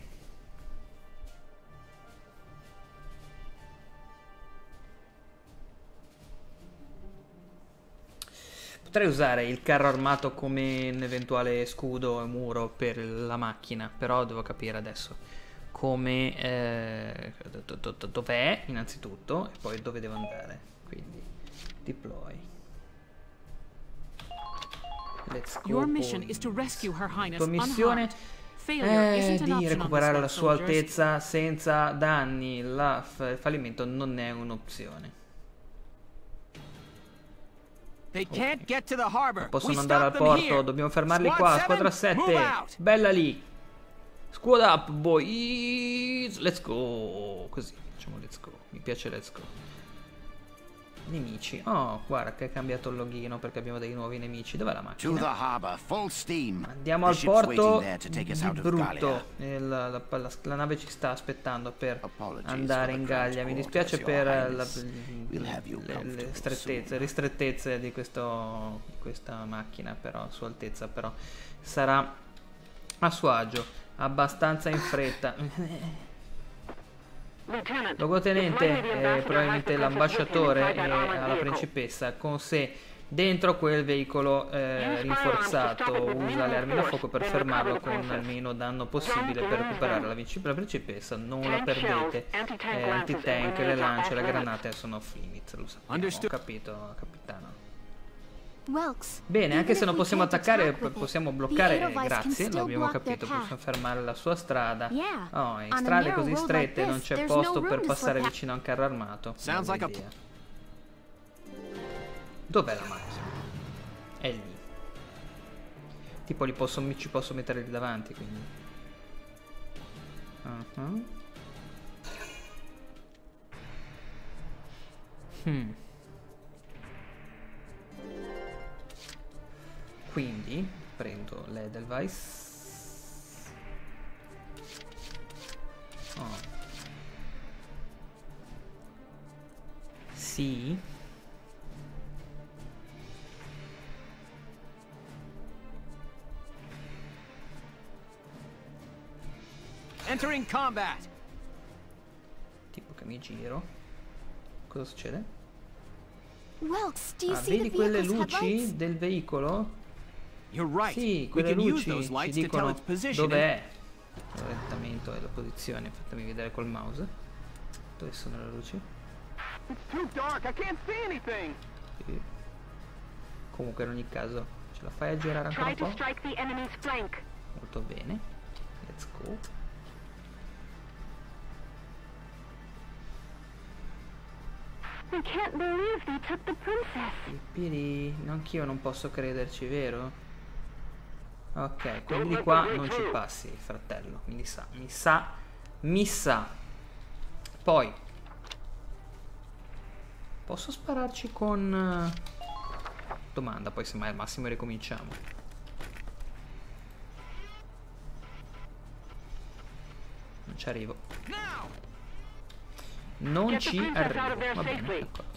Potrei usare il carro armato come un eventuale scudo e muro per la macchina, però devo capire adesso come eh, dov'è innanzitutto e poi dove devo andare. Quindi deploy. Let's go. La tua missione è di recuperare la sua altezza senza danni. La il fallimento non è un'opzione. Okay. Non possono andare al porto, dobbiamo fermarli qua. Squadra sette, bella lì. Squad up, boys. Let's go. Così, facciamo let's go. Mi piace let's go. Nemici. Oh, guarda che è cambiato il loghino perché abbiamo dei nuovi nemici. Dov'è la macchina? Andiamo al porto di brutto. La, la, la, la nave ci sta aspettando per andare in Gallia. Mi dispiace per la, le, le strettezze, ristrettezze di, questo, di questa macchina, però sua altezza però sarà a suo agio, abbastanza in fretta. Logotenente, eh, probabilmente l'ambasciatore e la principessa con sé dentro quel veicolo eh, rinforzato. Usa le armi da fuoco per fermarlo con almeno danno possibile per recuperare la, la principessa. Non la perdete. Eh, Anti-tank, le lance, le granate sono off limits. Lo sappiamo, ho capito, capitano. Bene, anche se non possiamo attaccare, possiamo bloccare, grazie, l'abbiamo capito, possiamo fermare la sua strada. Oh, in strade così strette non c'è posto per passare vicino a un carro armato. Dov'è la macchina? È lì. Tipo li posso, ci posso mettere lì davanti, quindi. Uh-huh. Hmm. Quindi prendo l'Edelweiss. Oh. Sì. Entering combat. Tipo che mi giro. Cosa succede? Ah, vedi quelle luci del veicolo? Sì, quelle luci ci dicono dov'è l'orientamento e la posizione. Fatemi vedere col mouse. Dove sono le luci? Sì. Comunque in ogni caso ce la fai a girare ancora un po'? Molto bene. Let's go. Pipiri, anch'io non posso crederci, vero? Ok, quindi di qua non ci passi, fratello. Mi sa, mi sa, mi sa. Poi posso spararci con domanda, poi semmai al massimo ricominciamo. Non ci arrivo. Non ci arrivo. Va bene, d'accordo.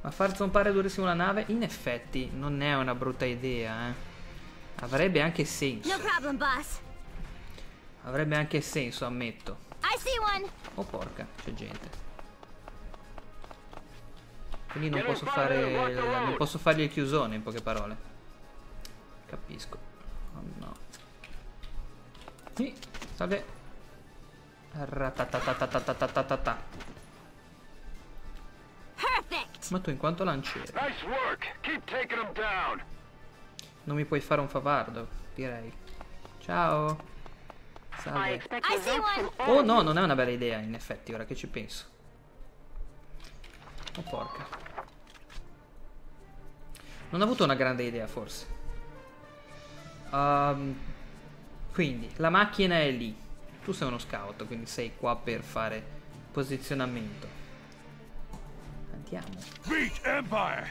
Ma far zompare durissimo la nave, in effetti, non è una brutta idea, eh. Avrebbe anche senso. Avrebbe anche senso, ammetto. Oh porca, c'è gente. Quindi non posso fare... non posso fargli il chiusone, in poche parole. Capisco. Oh no. Sì, salve. Ratatatatatatatatata. Ma tu in quanto lanciere non mi puoi fare un favardo, direi. Ciao. Salve. Oh no, non è una bella idea, in effetti, ora che ci penso. Oh porca. Non ho avuto una grande idea, forse. um, Quindi, la macchina è lì. Tu sei uno scout, quindi sei qua per fare posizionamento. Beat Empire.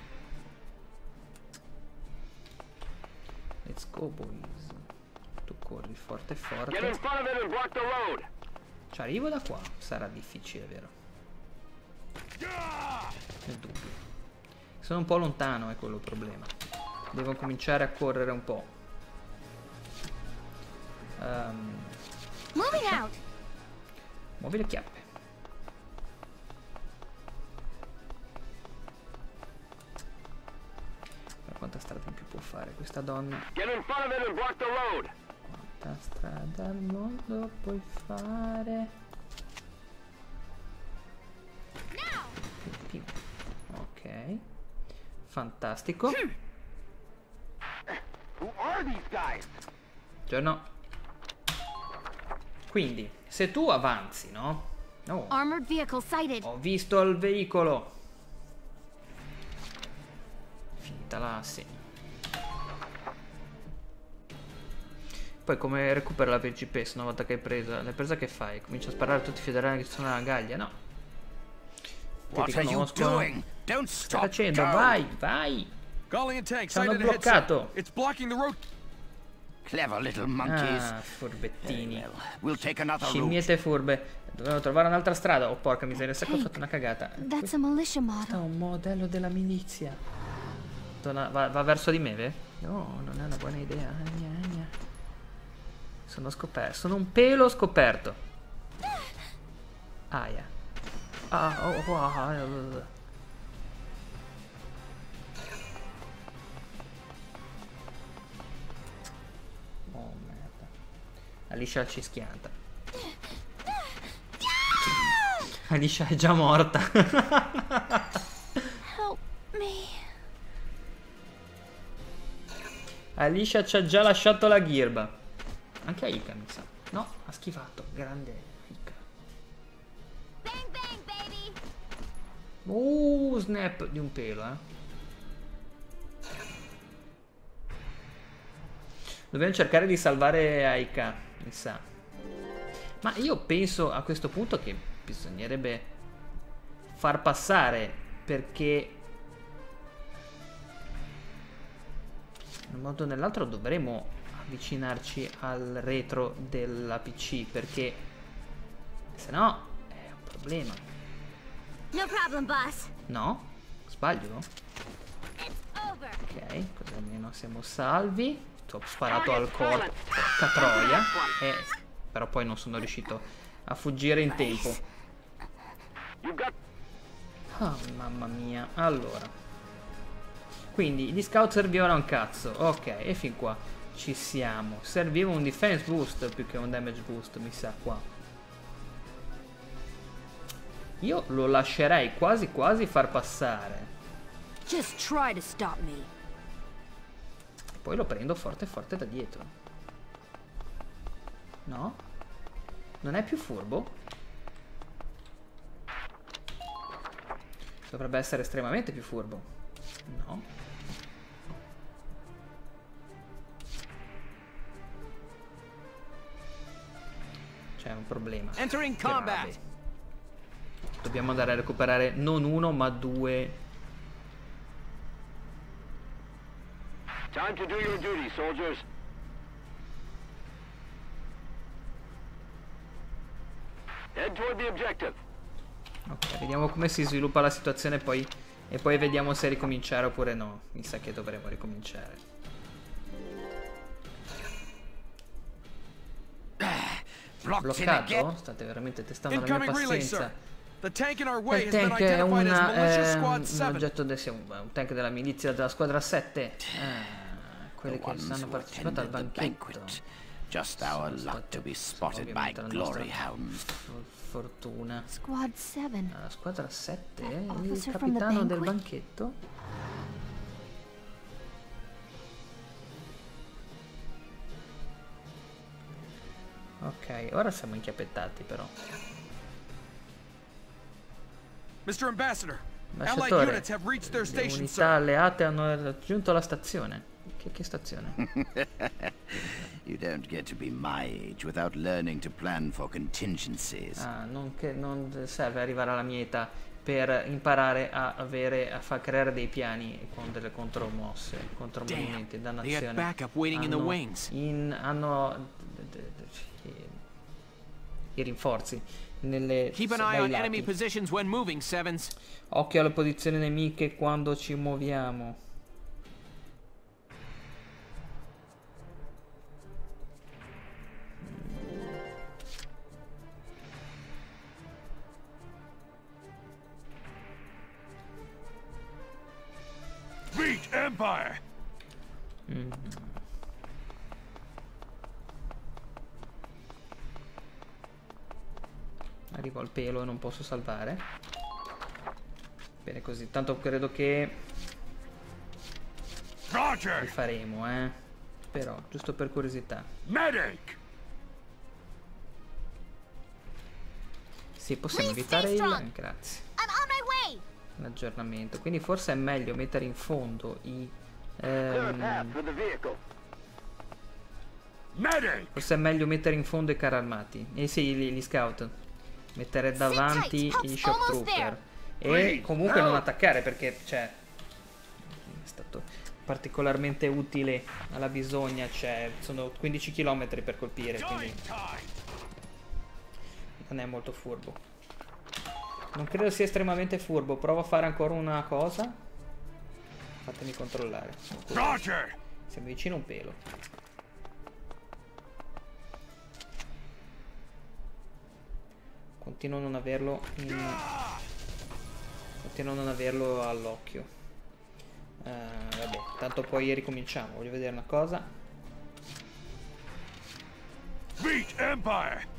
Let's go, boys. Tu corri forte forte. Ci arrivo da qua. Sarà difficile, vero? Nel dubbio. Sono un po' lontano, è quello il problema. Devo cominciare a correre un po'. Um, muovi le chiappe. Guarda quanta strada in più può fare questa donna. Quanta strada al mondo puoi fare? Più. Ok. Fantastico. Buongiorno. Quindi, se tu avanzi, no? Oh. Ho visto il veicolo. Finita l'asse. Poi come recupera la principessa una volta che hai presa? L'hai presa, che fai? Comincia a sparare a tutti i federali che sono alla gaglia, no? Ti riconoscono. Cosa stai facendo? Vai, vai! Ci hanno bloccato. Clever little monkeys. Ah, furbettini. We'll take another Scimmiette furbe. Dovevo trovare un'altra strada. Oh, porca miseria, sai che ho fatto una cagata. That's a militia model. È un modello della milizia. Dona, va, va verso di me, vero? No, non è una buona idea. Agna, agna. Sono scoperto. Sono un pelo scoperto. Aia. Ah, oh, oh, oh, oh. Alicia ci schianta. Alicia è già morta. Help me. Alicia ci ha già lasciato la ghirba. Anche a Ica, mi sa. No, ha schivato. Grande Ica. Bang, bang, baby. Uh, snap di un pelo, eh. Dobbiamo cercare di salvare Aika, mi sa. Ma io penso a questo punto che bisognerebbe far passare, perché in un modo o nell'altro dovremo avvicinarci al retro della P C, perché se no è un problema. No problem, boss. No? Sbaglio? Ok, così almeno siamo salvi. Ho sparato al corpo, porca troia, e però poi non sono riuscito a fuggire in tempo. Oh, mamma mia. Allora, quindi gli scout servivano un cazzo. Ok, e fin qua ci siamo. Serviva un defense boost più che un damage boost, mi sa, qua. Io lo lascerei quasi quasi far passare. Just try to stop me. Poi lo prendo forte forte da dietro. No? Non è più furbo? Dovrebbe essere estremamente più furbo. No? C'è un problema. Entering combat. Dobbiamo andare a recuperare non uno ma due. Time to do your duty, soldiers. Head toward the objective. Ok, vediamo come si sviluppa la situazione poi, e poi vediamo se ricominciare oppure no. Mi sa che dovremo ricominciare. Bloccato? State veramente testando la mia pazienza. Il tank è una, eh, un oggetto de, sì, un, un tank della milizia della squadra sette. Ah, quelli che hanno partecipato al banchetto. Just our luck to be spotted by Glory Hound. Fortuna. Squad sette. La squadra sette, il capitano del banchetto. Ok, ora siamo inchiappettati però. mister Ambassador, Ambasciatore, le unità alleate hanno raggiunto la stazione. Che, che stazione? You don't get to be my age without learning to plan for contingencies. Ah, non, che, non serve arrivare alla mia età per imparare a avere, a far creare dei piani con delle contromosse, contromovimenti, dannazione. Hanno, in, hanno i rinforzi. nelle dai lati. Occhio alle posizioni nemiche quando ci muoviamo. Greek Empire. Mm. Arrivo al pelo e non posso salvare. Bene così, tanto credo che lo faremo, eh. Però, giusto per curiosità. Medic. Sì, possiamo evitare il... Grazie. L'aggiornamento. Quindi forse è meglio mettere in fondo i... Ehm... Forse è meglio mettere in fondo i carri armati. Eh sì, gli, gli scout. Mettere davanti gli shock trooper. E comunque non attaccare perché, cioè, è stato particolarmente utile alla bisogna. Cioè, sono quindici chilometri per colpire, quindi non è molto furbo. Non credo sia estremamente furbo. Provo a fare ancora una cosa. Fatemi controllare. Siamo vicino a un pelo. Continuo a non averlo in... Continuo a non averlo all'occhio. uh, Vabbè, tanto poi ricominciamo. Voglio vedere una cosa. Great Empire.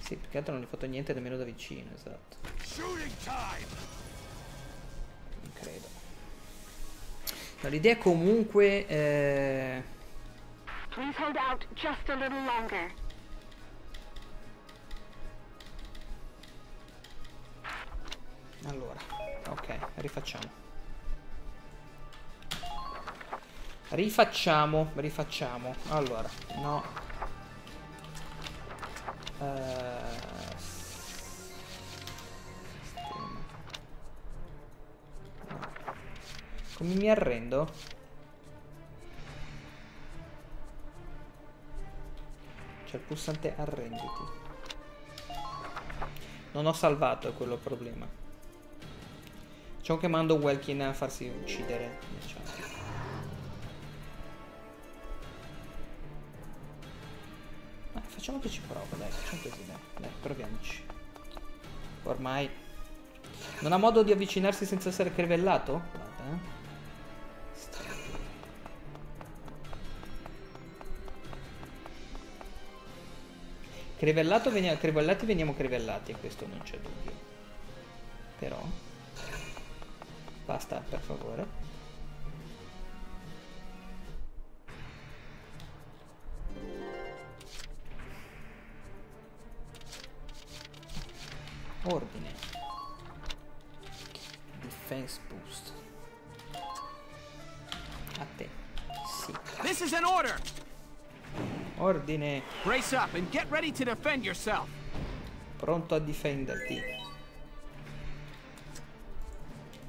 Sì, più che altro non gli ho fatto niente nemmeno da vicino, esatto. Non credo. No, l'idea è comunque... Eh... Allora, ok, rifacciamo. Rifacciamo, rifacciamo. Allora, no... Uh, Come mi arrendo? C'è il pulsante arrenditi. Non ho salvato, è quello il problema. C'è un che mando Welkin a farsi uccidere, diciamo. Facciamo che ci provo, dai, facciamo così, dai, dai, proviamoci. Ormai non ha modo di avvicinarsi senza essere crivellato? Guarda, eh. Crivellati veniamo crivellati, veniamo crivellati, questo non c'è dubbio. Però basta, per favore. Ordine. Defense boost. A te. Sì. This is an order. Ordine. Brace up and get ready to defend yourself. Pronto a difenderti.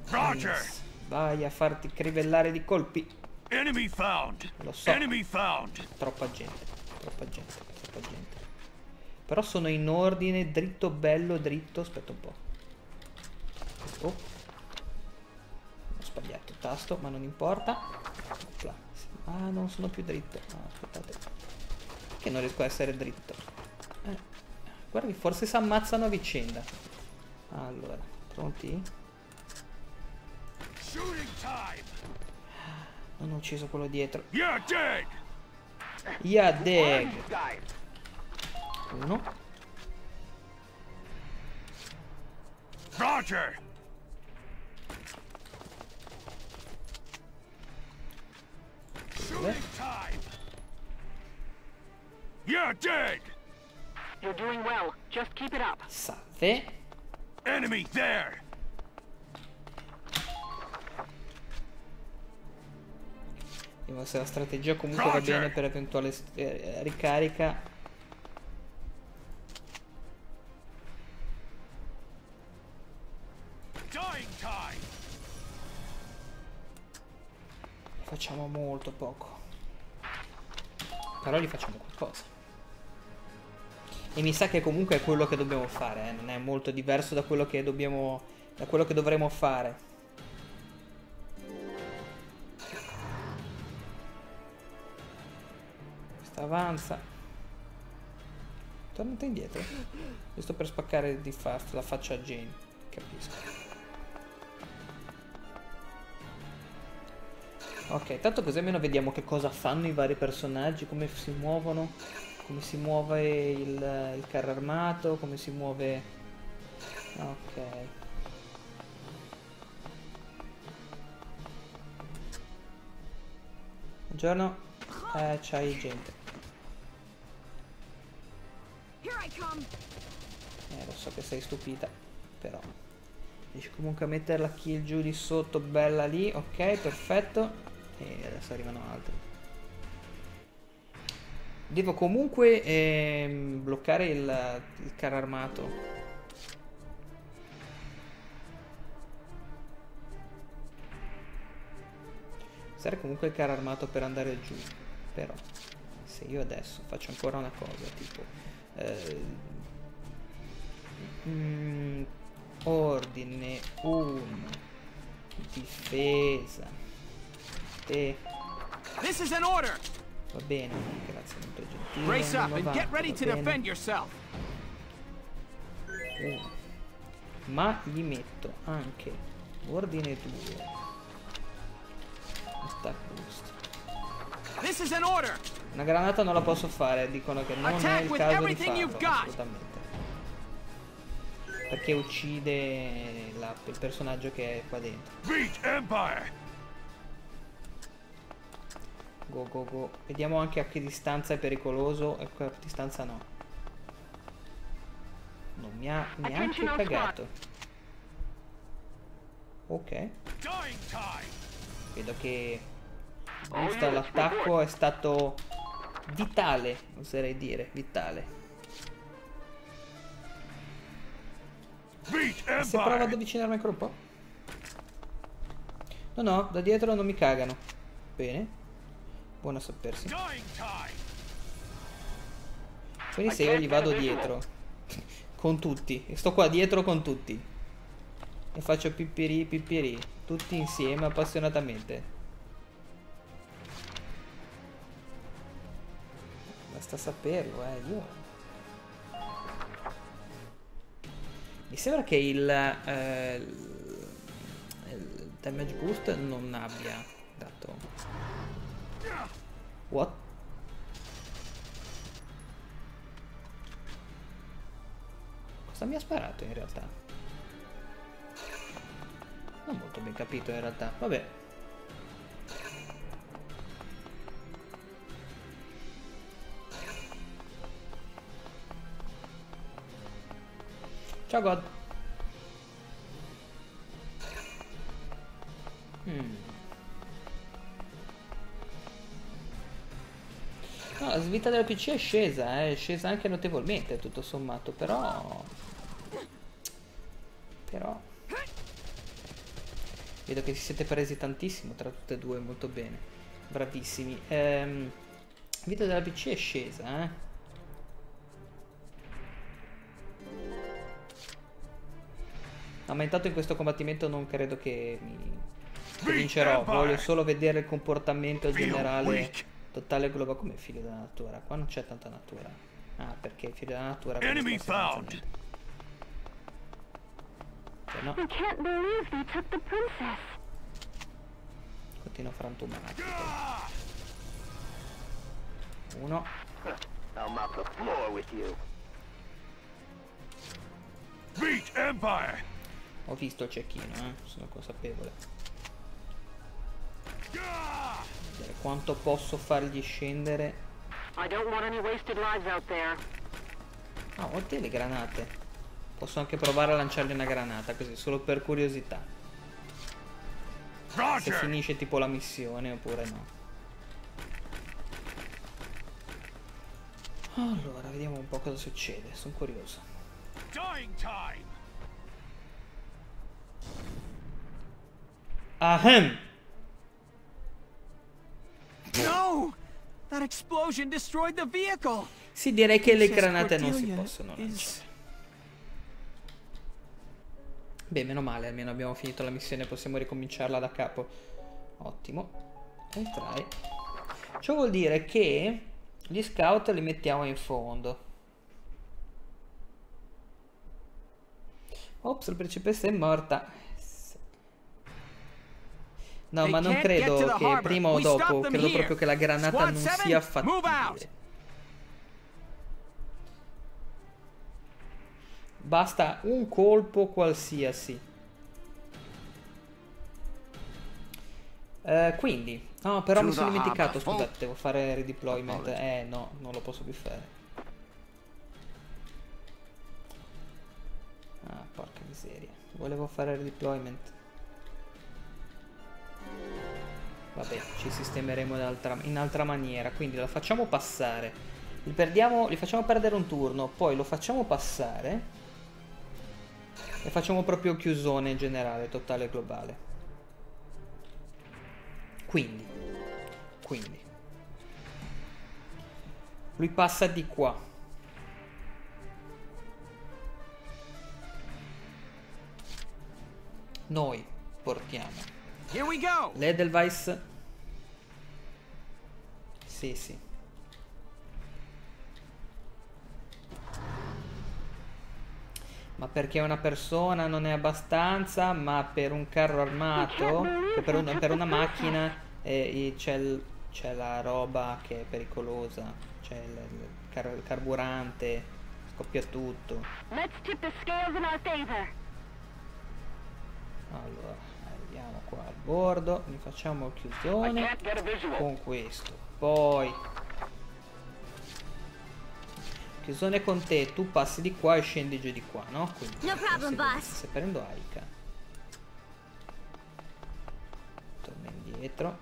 Roger. Yes. Vai a farti crivellare di colpi. Enemy found. Lo so. Enemy found. Troppa gente. Troppa gente. Troppa gente. Però sono in ordine, dritto, bello, dritto. Aspetta un po'. Oh. Ho sbagliato il tasto, ma non importa. Ah, non sono più dritto. No, aspettate. Perché non riesco a essere dritto? Eh. Guarda che forse si ammazzano a vicenda. Allora, pronti? Non ho ucciso quello dietro. Yeah, dead! Yeah, dead! Uno. Roger. Shooting time. You're dead. You're doing well. Just keep it up. Salve. Enemy there. Devo essere la strategia comunque Roger. Va bene per eventuale eh, ricarica. Facciamo molto poco. Però gli facciamo qualcosa. E mi sa che comunque è quello che dobbiamo fare, eh? Non è molto diverso da quello che dobbiamo, da quello che dovremo fare. Questa avanza. Tornate indietro. Io sto per spaccare di fa la faccia a Jane. Capisco. Ok, tanto così almeno vediamo che cosa fanno i vari personaggi, come si muovono, come si muove il, il carro armato, come si muove... Ok. Buongiorno, eh, c'hai gente. Eh, lo so che sei stupita, però... Riesci comunque a mettere la kill giù di sotto, bella lì, ok, perfetto. E adesso arrivano altri. Devo comunque ehm, bloccare il, il carro armato. Serve comunque il carro armato per andare giù. Però se io adesso faccio ancora una cosa tipo eh, mm, ordine uno difesa. This is an order. Va bene, grazie, molto gentile. Brace up and get ready to defend yourself. Ma gli metto anche ordine due. Attack boost. This is an order. Una granata non la posso fare, dicono che non è il caso di farlo, assolutamente. Perché uccide la, il personaggio che è qua dentro. Reach Empire. Go, go, go. Vediamo anche a che distanza è pericoloso e a che distanza no. Non mi ha neanche cagato. Ok. Vedo che l'attacco è stato vitale, oserei dire, vitale. E se provo ad avvicinarmi ancora un po'? No, no, da dietro non mi cagano. Bene. Buono a sapersi. Quindi se io gli vado dietro con tutti, e sto qua dietro con tutti e faccio pippiri pippiri tutti insieme appassionatamente, basta saperlo, eh. Io mi sembra che il, eh, il damage boost non abbia dato. What? Cosa mi ha sparato in realtà? Non molto ben capito in realtà, vabbè. Ciao God. Hmm. No, la svita della P C è scesa, eh? È scesa anche notevolmente, tutto sommato, però... Però... Vedo che si siete presi tantissimo tra tutte e due, molto bene. Bravissimi. Ehm, la vita della P C è scesa, eh? No, ma intanto in questo combattimento non credo che mi... Che vincerò, voglio solo vedere il comportamento generale... Totale global, come figlio della natura? Qua non c'è tanta natura. Ah, perché figlio della natura. Enemy found. Cioè, no. Continuo frantumato. Uno. I'll mop the floor with you. Beat Empire. Ho visto il cecchino, eh? Sono consapevole. Quanto posso fargli scendere? Ah, oh, oddio, le granate. Posso anche provare a lanciargli una granata, così, solo per curiosità. Se finisce tipo la missione oppure no. Allora, vediamo un po' cosa succede, sono curioso. Ahem! That explosion destroyed the vehicle. Sì, direi che le granate non si possono lanciare. Beh, meno male, almeno abbiamo finito la missione, possiamo ricominciarla da capo. Ottimo. Entrai. Ciò vuol dire che gli scout li mettiamo in fondo. Ops, la principessa è morta. No, ma non credo che prima o dopo, credo proprio che la granata non sia fattibile. Basta un colpo qualsiasi. Eh, quindi, no, però mi sono dimenticato, scusate, devo fare redeployment. Eh, no, non lo posso più fare. Ah, porca miseria. Volevo fare redeployment. Vabbè, ci sistemeremo in altra, in altra maniera. Quindi la facciamo passare. Li perdiamo, li facciamo perdere un turno, poi lo facciamo passare. E facciamo proprio chiusone in generale, totale e globale. Quindi. Quindi. Lui passa di qua. Noi portiamo l'Edelweiss. Sì, sì. Ma perché una persona non è abbastanza, ma per un carro armato, per una, per una macchina eh, c'è la roba che è pericolosa, c'è il, il, car il carburante, scoppia tutto. Let's tip the scales in our favor. Allora, andiamo qua al bordo, ne facciamo il chiusone con questo, poi chiusone con te, tu passi di qua e scendi giù di qua, no? Quindi, no problem, boss. Se prendo Aika, torna indietro.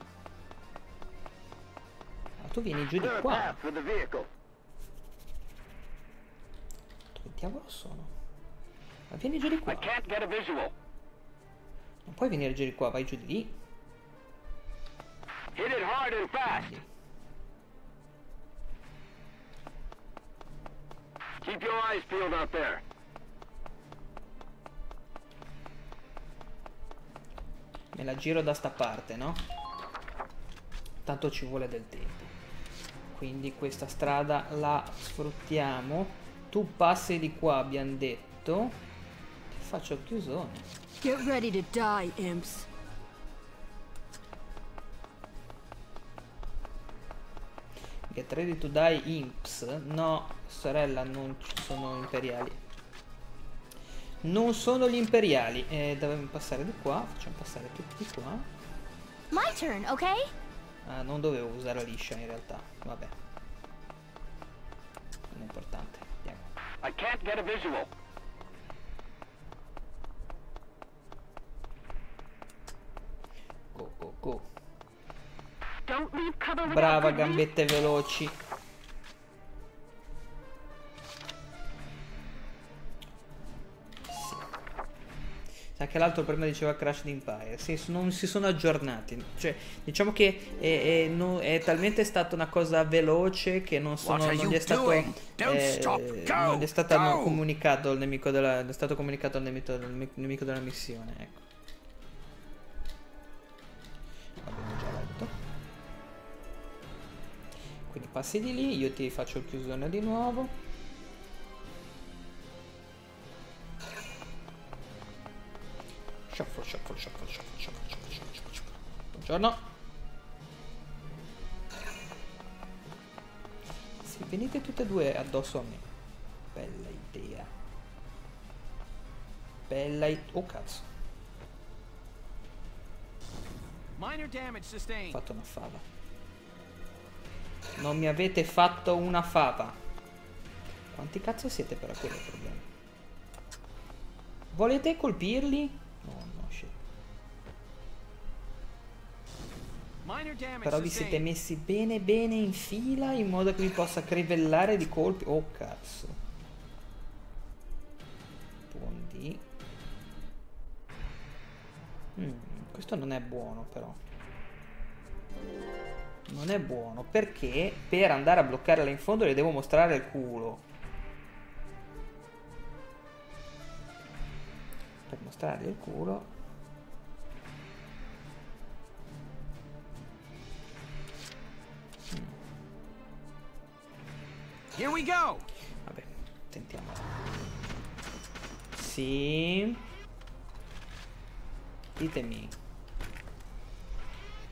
Ma tu vieni giù di qua. Dove diavolo sono? Ma vieni giù di qua. Non puoi venire giù di qua, vai giù di lì. Hit it hard and fast. Keep your eyes peeled out there. Me la giro da sta parte, no? Tanto ci vuole del tempo. Quindi questa strada la sfruttiamo. Tu passi di qua, abbiamo detto. Ti faccio chiusone. Get ready to die, imps. Get ready to die, imps. No, sorella, non sono imperiali. Non sono gli imperiali. Eh, dovevamo passare di qua. Facciamo passare tutti di qua. My turn, ok? Ah, non dovevo usare la liscia in realtà. Vabbè. Non è importante. Andiamo. I can't get a visual. Go, go, go. Brava, gambette veloci. Sì. Sa che l'altro prima diceva Crash d'Empire. Sì, non si sono aggiornati. Cioè, diciamo che è, è, no, è talmente stata una cosa veloce che non sono. Non gli è stato. Eh, non è stato comunicato il nemico della. Non è stato comunicato il nemico, il nemico della missione. Ecco. Abbiamo già letto. Quindi passi di lì, io ti faccio il chiusone di nuovo. Shuffle, shuffle, shuffle, shuffle, shuffle, shuffle, shuffle, shuffle. Buongiorno. Sì, venite tutte e due addosso a me. Bella idea. Bella idea. Oh cazzo. Fatto una fava. Non mi avete fatto una fava. Quanti cazzo siete però, quello è il problema. Volete colpirli? No, no, shit. Però vi siete messi bene bene in fila in modo che vi possa crivellare di colpi. Oh cazzo. Pondi. Mm. Questo non è buono però. non è buono, perché per andare a bloccarla in fondo le devo mostrare il culo. Per mostrargli il culo. Here we go. Vabbè, tentiamo. Sì. Ditemi.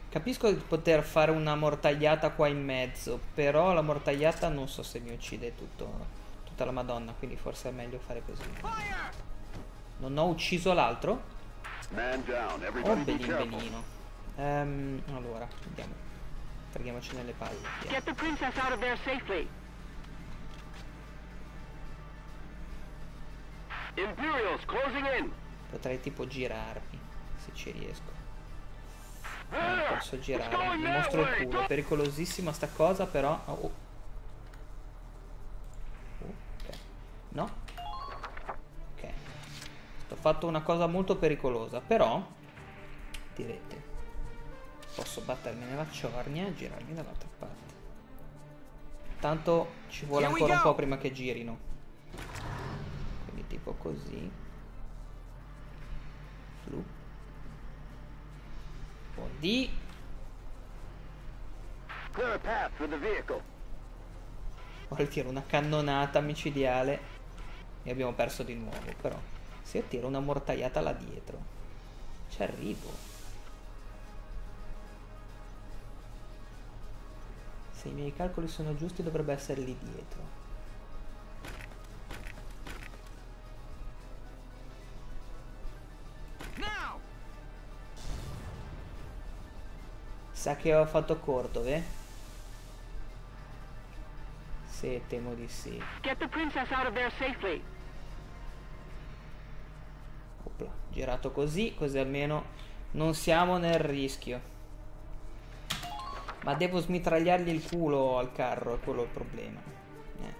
Capisco di poter fare una mortagliata qua in mezzo, però la mortagliata non so se mi uccide tutto, tutta la Madonna, quindi forse è meglio fare così. Non ho ucciso l'altro? Oh, belin benino. Um, allora, andiamo. Freghiamoci nelle palle. Get the princess out of there safely. Imperials closing in. Potrei tipo girarmi, se ci riesco. Non posso girare, mi mostro il culo. È pericolosissima sta cosa, però. Oh, oh. Okay. No? Ok. Ho fatto una cosa molto pericolosa, però direte, posso battermi nella ciornia e girarmi dall'altra parte. Tanto ci vuole ancora un po' prima che girino. Tipo così. Flu. Un po' di. Ora tiro una cannonata micidiale e abbiamo perso di nuovo, però. Se io tiro una mortagliata là dietro, ci arrivo. Se i miei calcoli sono giusti dovrebbe essere lì dietro. Sa che ho fatto corto, eh? Se temo di sì. Get the princess out of there safely. Opla, girato così, così almeno non siamo nel rischio. Ma devo smitragliargli il culo al carro, è quello il problema. Eh.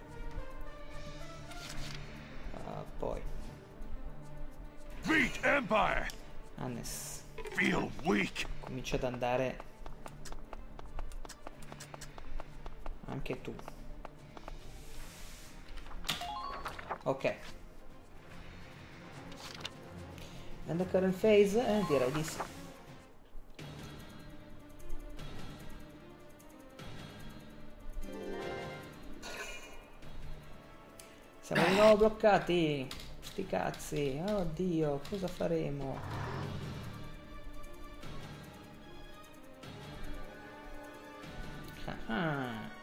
Ah, poi. Beat Empire. Hannes. Feel weak. Comincio ad andare. Anche tu. Ok. And the current phase? Eh, direi di sì. Siamo di nuovo bloccati. Sti cazzi. Oddio, cosa faremo? Ah.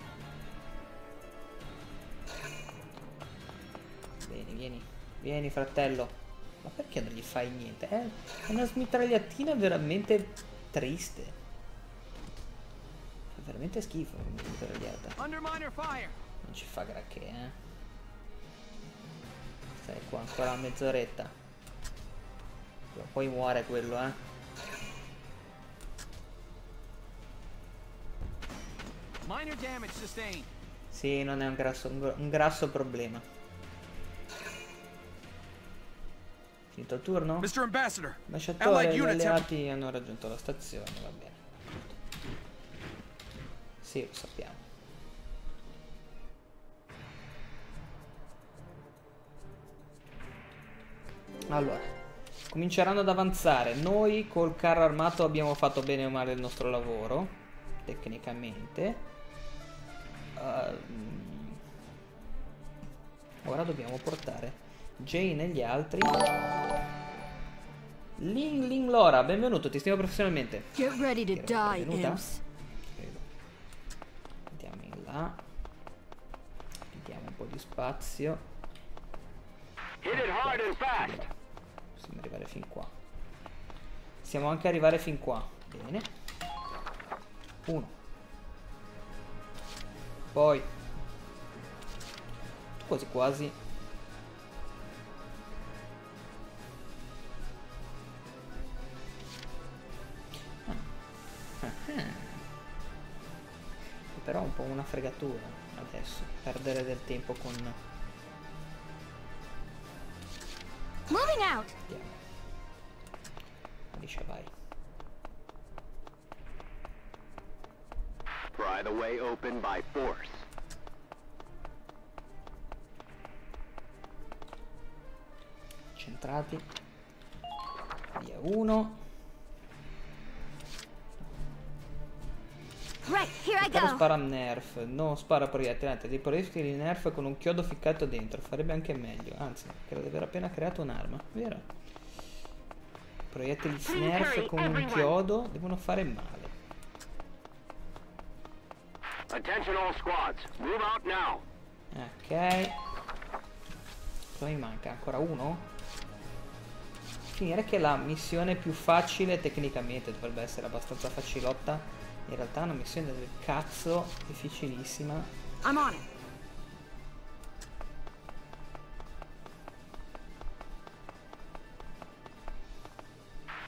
Bene, vieni, vieni fratello. Ma perché non gli fai niente? Eh? È una smitragliatina veramente triste. È veramente schifo una smitragliata. Non ci fa granché, eh. Stai qua ancora mezz'oretta. Poi muore quello, eh. Minor damage sustained. Sì, non è un grasso, un, un grasso problema. Finito il turno? mister Ambassador, gli alleati hanno raggiunto la stazione, va bene. Sì, lo sappiamo. Allora, cominceranno ad avanzare. Noi col carro armato abbiamo fatto bene o male il nostro lavoro, tecnicamente. Uh, ora dobbiamo portare Jane e gli altri. Ling Ling Lora, benvenuto, ti stimo professionalmente. Get ready to die, imps. Andiamo in là. Vediamo un po' di spazio. Hit it hard and fast. Possiamo arrivare fin qua. Possiamo anche arrivare fin qua. Bene. Uno. Poi. Quasi quasi. Però è un po' una fregatura adesso perdere del tempo con moving out. Alicia, vai. pry the way open by force. Centrati. Via uno. Sparo spara nerf, non spara proiettili, dei proiettili nerf con un chiodo ficcato dentro, farebbe anche meglio, anzi, credo di aver appena creato un'arma, vero? Proiettili nerf con un chiodo devono fare male. Ok. Cosa mi manca? Ancora uno? Finire che la missione più facile tecnicamente dovrebbe essere abbastanza facilotta. In realtà è una missione del cazzo difficilissima. I'm on it.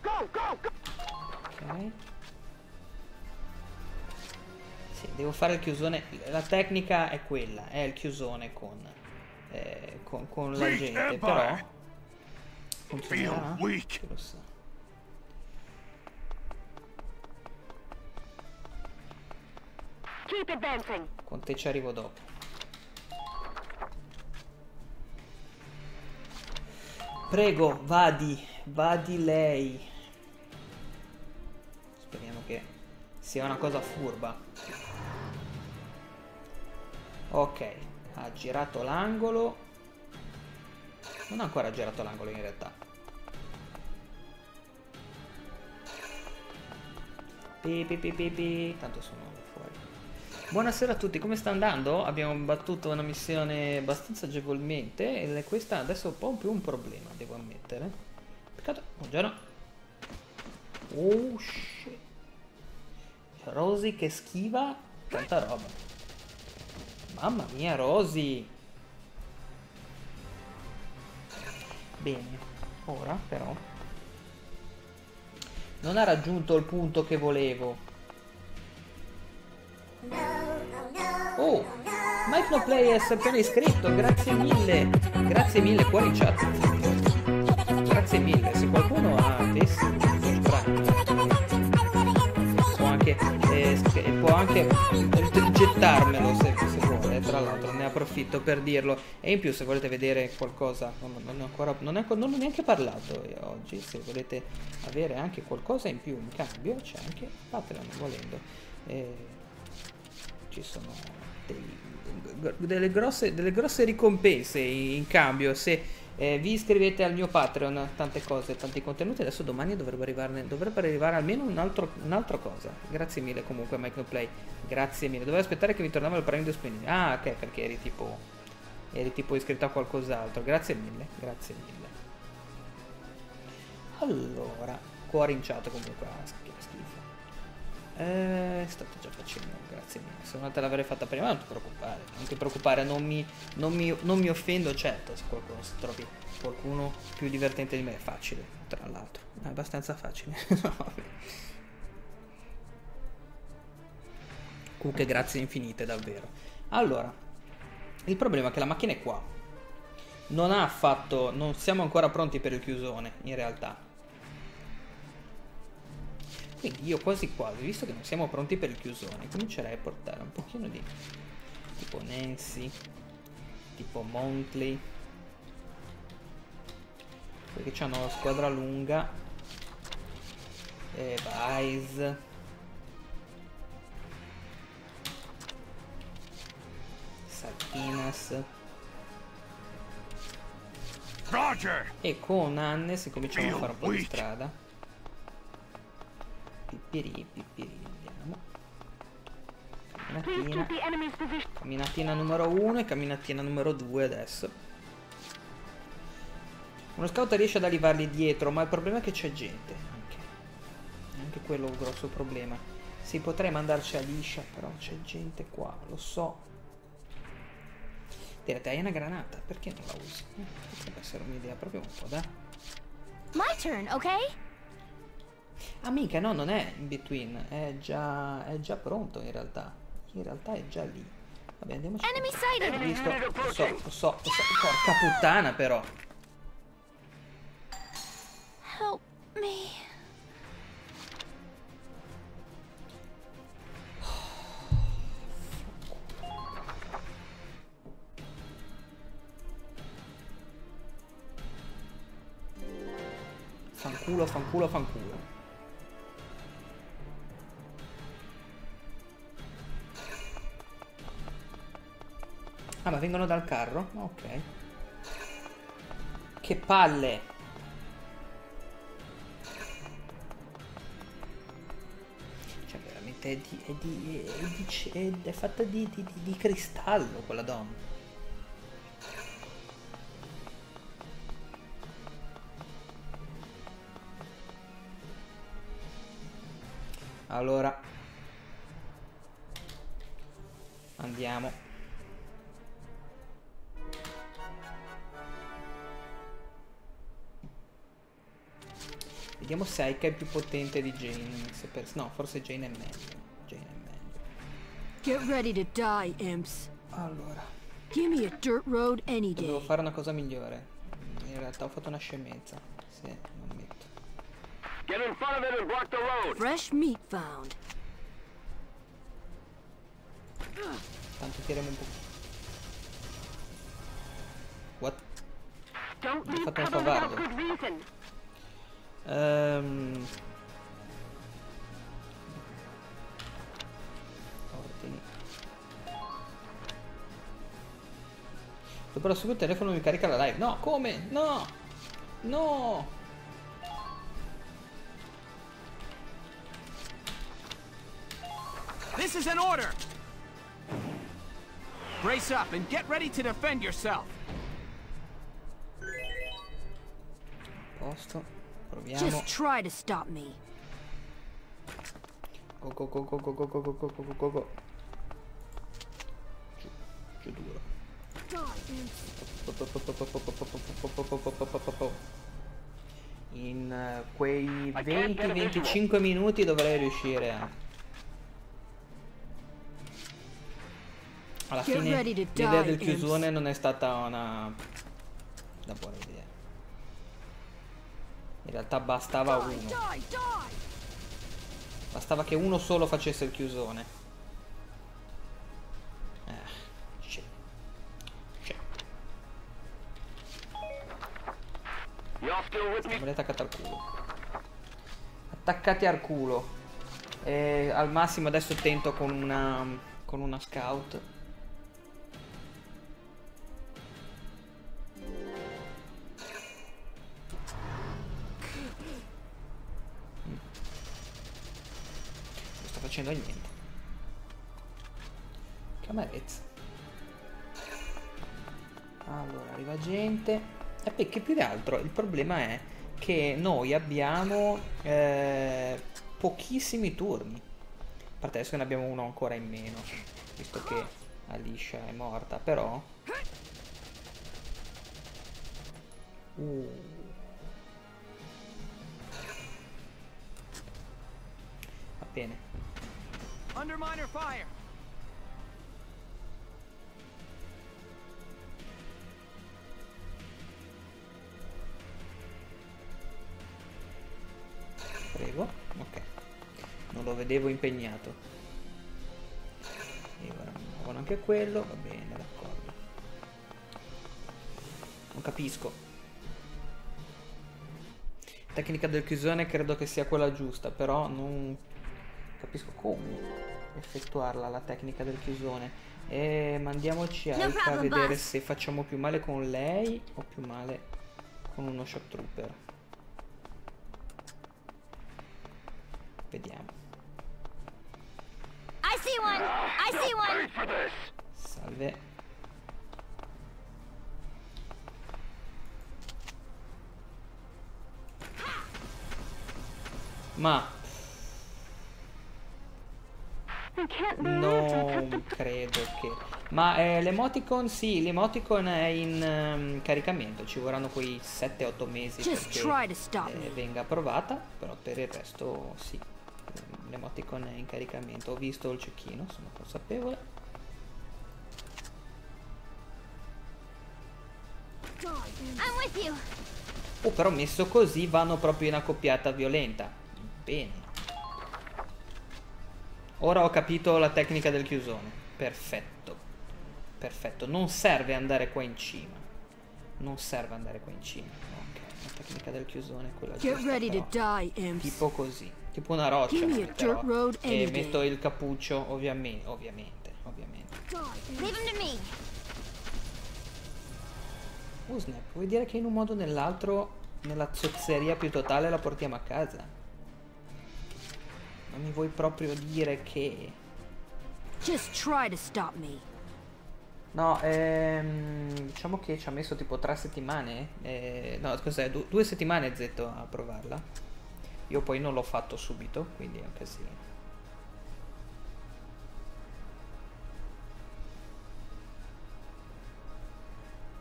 Go, go, go. Ok. Sì, devo fare il chiusone. La tecnica è quella, è il chiusone con eh, con, con la gente, però funzionerà? Chi lo sa. Con te ci arrivo dopo. Prego, vadi, vadi lei. Speriamo che sia una cosa furba. Ok, ha girato l'angolo. Non ha ancora girato l'angolo in realtà. Pi, pi, pi, pi, pi. Tanto sono fuori. Buonasera a tutti, come sta andando? Abbiamo battuto una missione abbastanza agevolmente e questa adesso è un po' più un problema, devo ammettere. Peccato, buongiorno. Oh shit. Rosy che schiva tanta roba. Mamma mia Rosy. Bene, ora però non ha raggiunto il punto che volevo. Oh, Mike No Player è appena iscritto, grazie mille, grazie mille cuori chat, grazie mille, se qualcuno ha testi, può anche, eh, può anche gettarmelo se, se vuole, tra l'altro ne approfitto per dirlo, e in più se volete vedere qualcosa, non, non, ho, ancora, non, è, non ho neanche parlato oggi, se volete avere anche qualcosa in più in cambio, c'è anche Patreon volendo. Eh, Ci sono dei, delle, grosse, delle grosse ricompense in cambio se eh, vi iscrivete al mio Patreon, tante cose, tanti contenuti. Adesso domani dovrebbe, arrivarne, dovrebbe arrivare almeno un'altra un cosa. Grazie mille comunque Mike No Play, grazie mille. Dovevo aspettare che mi tornava il premio di spendere. Ah ok, perché eri tipo, eri tipo iscritto a qualcos'altro. Grazie mille, grazie mille. Allora, cuore in chat comunque, ah, schifo. Eh, state già facendo, grazie mille. Se non te l'avrei fatta prima, non ti preoccupare. Non ti preoccupare, non mi, non mi, non mi offendo, certo, se qualcuno si trovi qualcuno più divertente di me. È facile, tra l'altro. È abbastanza facile. Comunque grazie infinite, davvero. Allora, il problema è che la macchina è qua. Non ha affatto. Non siamo ancora pronti per il chiusone, in realtà. Quindi io quasi quasi, visto che non siamo pronti per il chiusone, comincerei a portare un pochino di tipo Nancy, tipo Montley, perché hanno la squadra lunga, e Vice, Satinas Roger. E con Anne si cominciamo a fare un po' di strada. Pipiri, pipiri, andiamo. Camminatina. Camminatina numero uno e camminatina numero due adesso. Uno scout riesce ad arrivarli dietro, ma il problema è che c'è gente. Anche, anche quello è un grosso problema. Sì, potrei mandarci a liscia, però c'è gente qua, lo so. Direte, hai una granata, perché non la usi? Eh, potrebbe essere un'idea proprio un po' da... My turn, ok? Ah mica, no, non è in between, è già, è già pronto in realtà. In realtà è già lì. Vabbè, andiamoci. Lo so, lo so, lo so. Porca puttana però. Help me. Fanculo, fanculo, fanculo. Ah, ma vengono dal carro? Ok. Che palle! Cioè, veramente è, di, è, di, è, di, è, di, è fatta di, di, di cristallo quella donna. Allora andiamo. Vediamo se Aika è più potente di Jane. Se per... No, forse Jane è meglio. Jane è meglio. Get ready to die, imps. Allora. Give me a dirt road any day. Devo fare una cosa migliore. In realtà ho fatto una scemenza. Sì, lo ammetto. Get in front of it and block the road. Fresh meat found. Tanto tiriamo un po'. What? Don't leave cover without good reason. Um. Ordini. Dopo la sua, il telefono mi carica la live. No, come? No. No. This is an order. Brace up and get ready to defend yourself. Posto. Proviamo. Just try to stop me. Go go go go go go go go go go go go go. Che duro. In quei venti venticinque minuti dovrei riuscire a... Alla fine l'idea del chiusone non è stata una, una buona idea. In realtà bastava uno. Bastava che uno solo facesse il chiusone. Eh, shit. Shit. Siamo attaccati al culo. Attaccati al culo. E al massimo adesso tento con una, con una scout. Facendo niente. Camerezza. Allora arriva gente. E perché più che altro il problema è che noi abbiamo eh, pochissimi turni. A parte adesso ne abbiamo uno ancora in meno, visto che Alicia è morta. Però uh. va bene. Underminer fire. Prego. Ok. Non lo vedevo impegnato. E ora muovono anche quello. Va bene, d'accordo. Non capisco. Tecnica del chiusone credo che sia quella giusta, però non capisco come effettuarla la tecnica del chiusone. E mandiamoci Aika a vedere se facciamo più male con lei o più male con uno shock trooper. Vediamo. I see one. I see one. Salve. Ma non credo che... Ma eh, l'emoticon, sì, l'emoticon è in um, caricamento. Ci vorranno quei sette otto mesi perché eh, venga approvata. Però per il resto sì, l'emoticon è in caricamento. Ho visto il cecchino, sono consapevole. Oh, però messo così vanno proprio in accoppiata violenta. Bene. Ora ho capito la tecnica del chiusone. Perfetto. Perfetto. Non serve andare qua in cima. Non serve andare qua in cima. Ok. La tecnica del chiusone è quella giusta, però, tipo così, tipo una roccia però, e metto il cappuccio ovviamente, ovviamente, ovviamente. Oh snap, vuol dire che in un modo o nell'altro, nella zozzeria più totale, la portiamo a casa. Non mi vuoi proprio dire che... Just try to stop me. No, ehm, diciamo che ci ha messo tipo tre settimane. Eh, no, cos'è? Du due settimane Zetto a provarla. Io poi non l'ho fatto subito, quindi è un casino.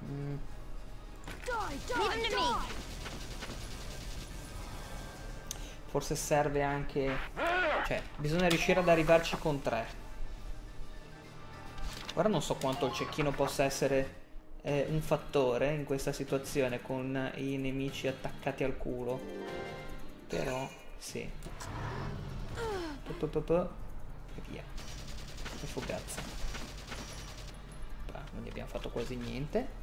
Mm. Forse serve anche... Cioè, bisogna riuscire ad arrivarci con tre. Ora non so quanto il cecchino possa essere eh, un fattore in questa situazione con i nemici attaccati al culo. Però, sì. E via. E fugazza. Non gli abbiamo fatto quasi niente.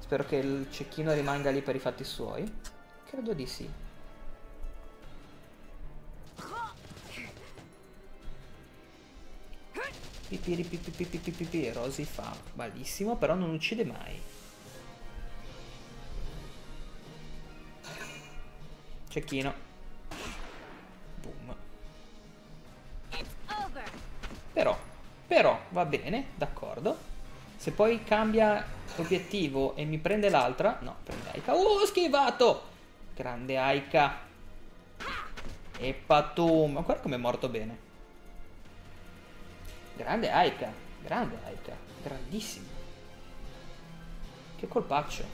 Spero che il cecchino rimanga lì per i fatti suoi. Credo di sì. Pipiri pipiri pipiri pipiri, Rosy fa malissimo, però non uccide mai. Cecchino. Boom. Però, però, va bene, d'accordo. Se poi cambia obiettivo e mi prende l'altra... No, prende Aika. Oh, schivato! Grande Aika. E patum. Ma guarda com'è morto bene. Grande Aika, grande Aika, grandissimo. Che colpaccio.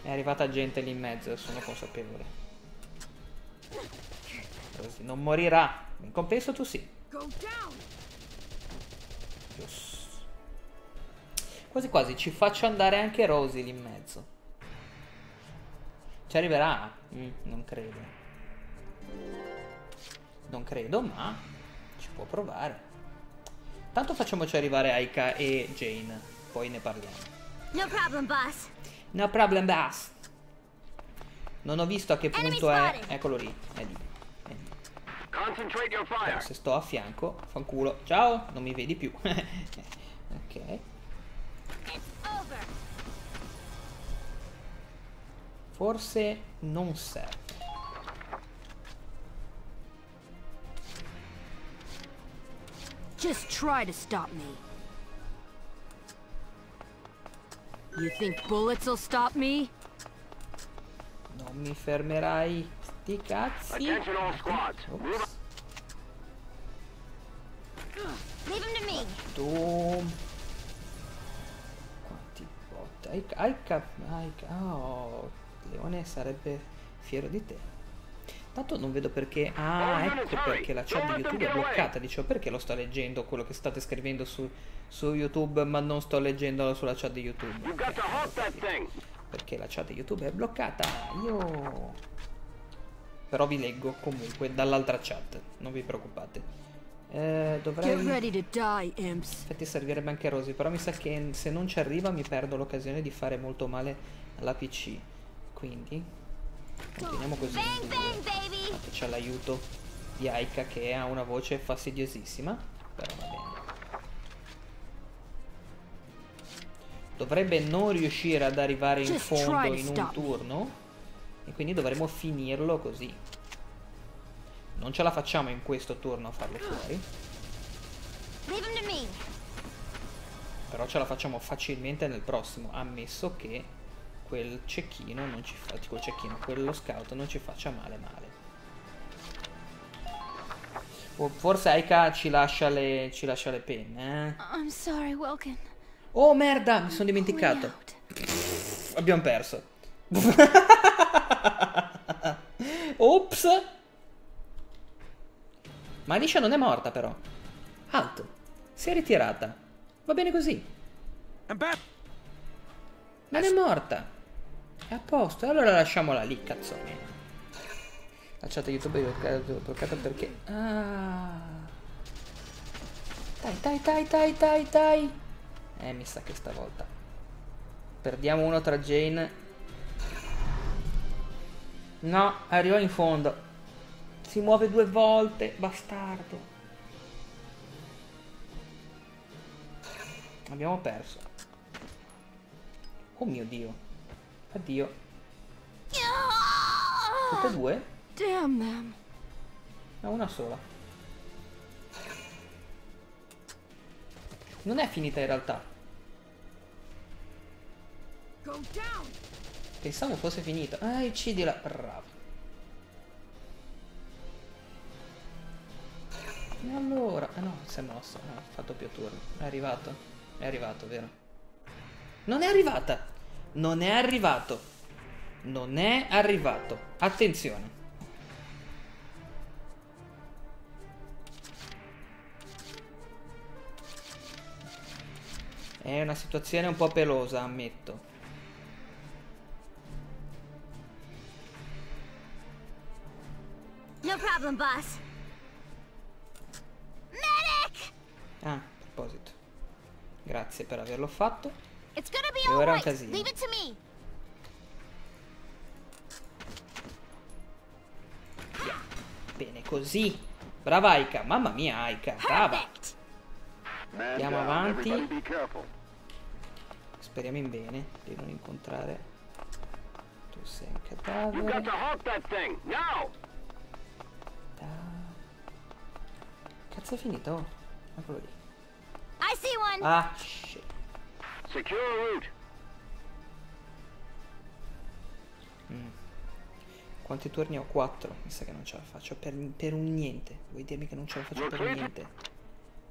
È arrivata gente lì in mezzo, sono consapevole. Così non morirà. In compenso tu sì. Yes. Quasi quasi ci faccio andare anche Rosy lì in mezzo. Ci arriverà? Mm, non credo. Non credo, ma ci può provare. Tanto facciamoci arrivare Aika e Jane, poi ne parliamo. No problem, boss. No problem, boss. Non ho visto a che punto è. Eccolo lì, è lì. È lì. Però se sto a fianco, fanculo. Ciao, non mi vedi più. Ok. Forse non serve. Just try to stop me. You think bullets will stop me? Non mi fermerai, sti cazzi. Attention all squads. Leave him to me. Boom. Quanti botte. Aika, Aika. Oh, Leone sarebbe fiero di te. Tanto non vedo perché... Ah, ecco perché la chat di YouTube è bloccata. Dicevo, perché lo sto leggendo quello che state scrivendo su, su YouTube, ma non sto leggendolo sulla chat di YouTube? Eh, perché la chat di YouTube è bloccata. Io... Però vi leggo comunque dall'altra chat, non vi preoccupate. Eh, dovrei... In effetti servirebbe anche Rosy, però mi sa che se non ci arriva mi perdo l'occasione di fare molto male alla P C. Quindi... Continuiamo così. C'è l'aiuto di Aika che ha una voce fastidiosissima. Però va bene. Dovrebbe non riuscire ad arrivare in fondo in un turno. E quindi dovremo finirlo così. Non ce la facciamo in questo turno a farlo fuori. Però ce la facciamo facilmente nel prossimo. Ammesso che quel cecchino non ci fa, quel cecchino, quello scout non ci faccia male male. O forse Aika ci lascia le, ci lascia le penne, eh? I'm sorry, Wilkin. Oh merda, mi sono dimenticato. Pff, abbiamo perso. Ops. Ma Alicia non è morta però. Alto. Si è ritirata. Va bene così. Non è morta. A posto, allora lasciamola lì, cazzone. La chat YouTube è bloccata perché... Ah. Dai, dai, dai, dai, dai, dai. Eh, mi sa che stavolta perdiamo uno tra Jane. No, arriva in fondo. Si muove due volte, bastardo. Abbiamo perso. Oh mio Dio. Addio. Tutte e due? No, una sola. Non è finita in realtà. Pensavo fosse finita. Ah, uccidila. Bravo. E allora... Ah no, si è mossa. Ha fatto più turni. È arrivato. È arrivato, vero? Non è arrivata. Non è arrivato. Non è arrivato. Attenzione. È una situazione un po' pelosa, ammetto. No problem, boss. Medic! Ah, a proposito. Grazie per averlo fatto. It's gonna be all right. Ora è un casino. Leave it to me. Bene così. Brava Aika, mamma mia Aika, brava. Andiamo avanti. Speriamo in bene di non incontrare. Tu sei un cadavere. Da... Cazzo è finito? Oh. Eccolo lì. Ah, shit. Mm. Quanti turni ho? quattro. Mi sa che non ce la faccio per, per un niente. Vuoi dirmi che non ce la faccio per un niente?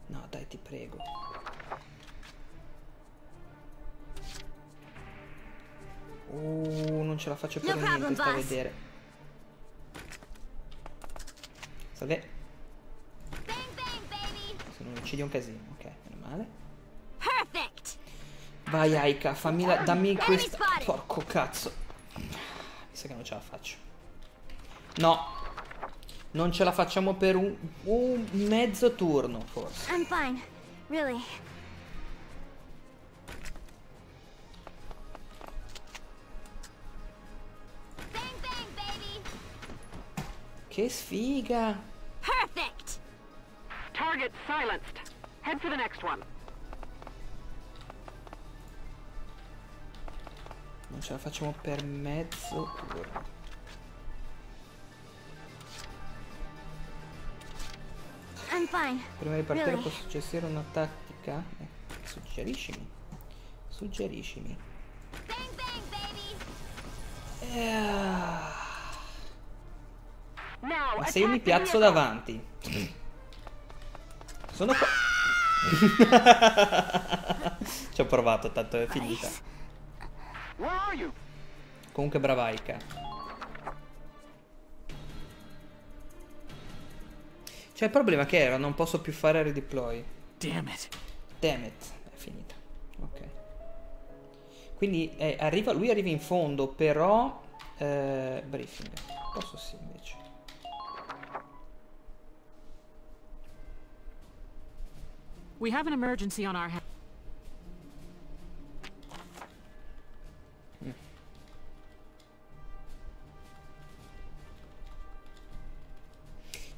No, dai, ti prego. Uh, non ce la faccio per no niente, sta a vedere. Salve. Bang, bang, baby. Se non uccidi è un casino, ok, meno male. Perfect. Vai Aika, fammi la, dammi questo. Porco cazzo. Mi sa che non ce la faccio. No. Non ce la facciamo per un, un mezzo turno, forse. I'm fine, really. Bang, bang, baby. Che sfiga! Perfect. Target silenced. Head for the next one. Non ce la facciamo per mezzo turno. Prima di partire posso suggerire una tattica? Eh, suggeriscimi. Suggeriscimi. Bang, bang, baby. Eh... Now, ma se io mi piazzo davanti. Sono qua. Ci ho provato, tanto è finita. Comunque brava Aika. Cioè il problema che era, non posso più fare redeploy. Damn it. Damn it. È finita. Ok. Quindi eh, arriva, lui arriva in fondo, però... Eh, briefing. Posso sì invece. We have an emergency on our hands.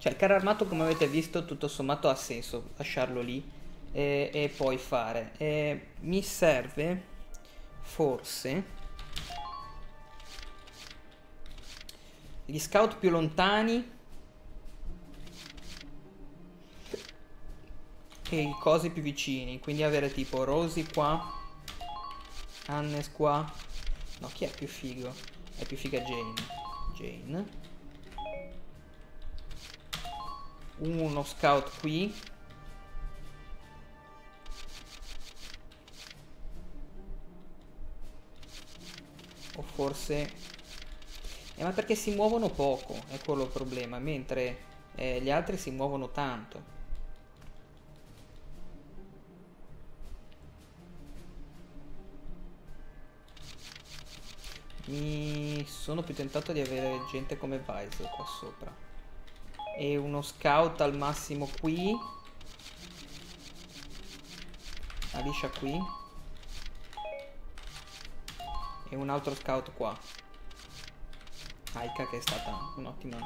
Cioè il carro armato, come avete visto, tutto sommato ha senso lasciarlo lì e, e poi fare. E mi serve forse gli scout più lontani e i cosi più vicini, quindi avere tipo Rosy qua, Hannes qua. No, chi è più figo? È più figa Jane. Jane. Uno scout qui. O forse eh, ma perché si muovono poco, è quello il problema. Mentre eh, gli altri si muovono tanto. Mi sono più tentato di avere gente come Visor qua sopra e uno scout al massimo qui. Alicia qui. e un altro scout qua. Aika, che è stata un'ottima,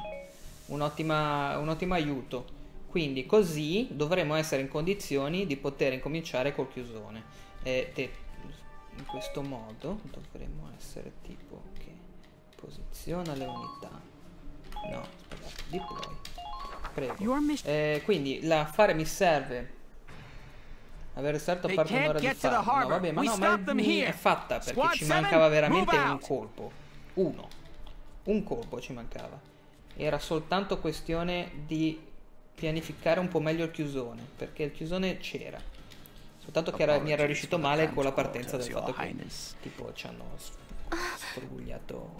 un'ottima, un ottimo aiuto. Quindi così dovremo essere in condizioni di poter incominciare col chiusone. Eh, te, in questo modo dovremo essere tipo che posiziona le unità. No, sbagliato, deploy. Prego. Eh, quindi l'affare mi serve. Aver riservato a parte un'ora di farlo. No, vabbè, ma no, ma è, è fatta perché ci mancava veramente un colpo. Uno. Un colpo ci mancava. Era soltanto questione di pianificare un po' meglio il chiusone, perché il chiusone c'era, soltanto che era, mi era riuscito male con la partenza del fatto che tipo ci hanno sfrugliato,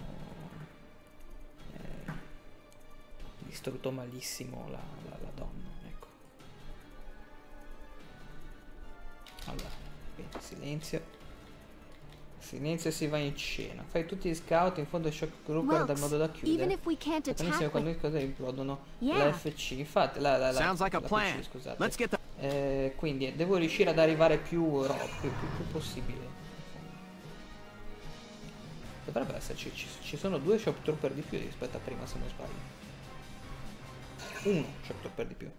eh, distrutto malissimo la, la, la donna, ecco. Allora, bene, silenzio. Silenzio, si va in scena. Fai tutti gli scout in fondo ai shock group dal modo da chiudere. Attenzione quando le cose implodono. L'F C, infatti, la, la, la, la P C, scusate. Eh, quindi devo riuscire ad arrivare più rock, più, più, più possibile. Dovrebbe esserci, ci, ci sono due shock trooper di più rispetto a prima, se non sbaglio. Uno shock trooper di più.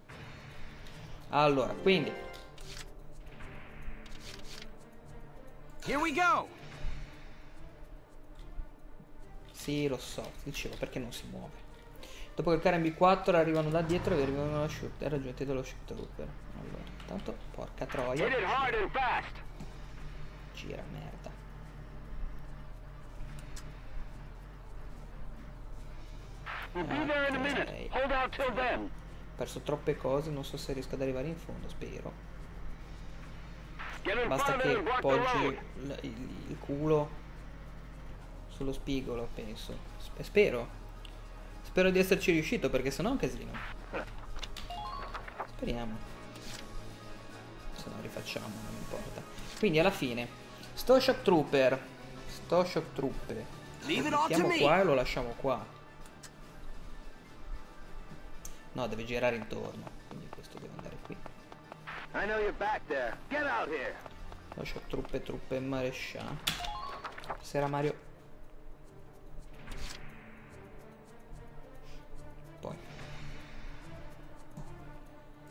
Allora, quindi here we go! Sì, lo so, dicevo, perché non si muove. Dopo che il carico B quattro arrivano da dietro e arrivano e raggiunti dallo shoot trooper. Allora, intanto, porca troia. Gira, merda. Ah, ho perso troppe cose, non so se riesco ad arrivare in fondo, spero. Basta che poggi il, il, il culo sullo spigolo, penso. Spero. Spero di esserci riuscito, perché sennò è un casino. Speriamo. Se no rifacciamo, non importa. Quindi alla fine, sto shock trooper. Sto shock trooper. Lo mettiamo qua e lo lasciamo qua. No, deve girare intorno. Quindi questo deve andare qui. Lo shock trooper, truppe marescià. Sera Mario. Poi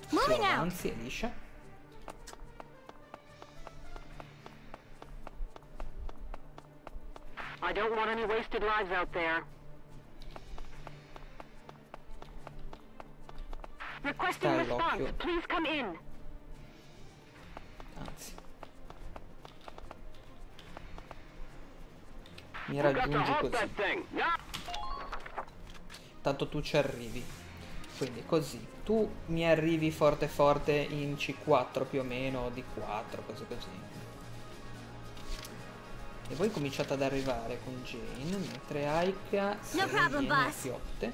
si avanzi e liscia. I don't want any wasted lives out there. Requesting response, please come in. Anzi, mi raggiungi così. Tanto tu ci arrivi. Quindi così tu mi arrivi forte forte in C quattro più o meno, D quattro, cose così. E voi cominciate ad arrivare con Jane, mentre Aika se no problem, le fiotte.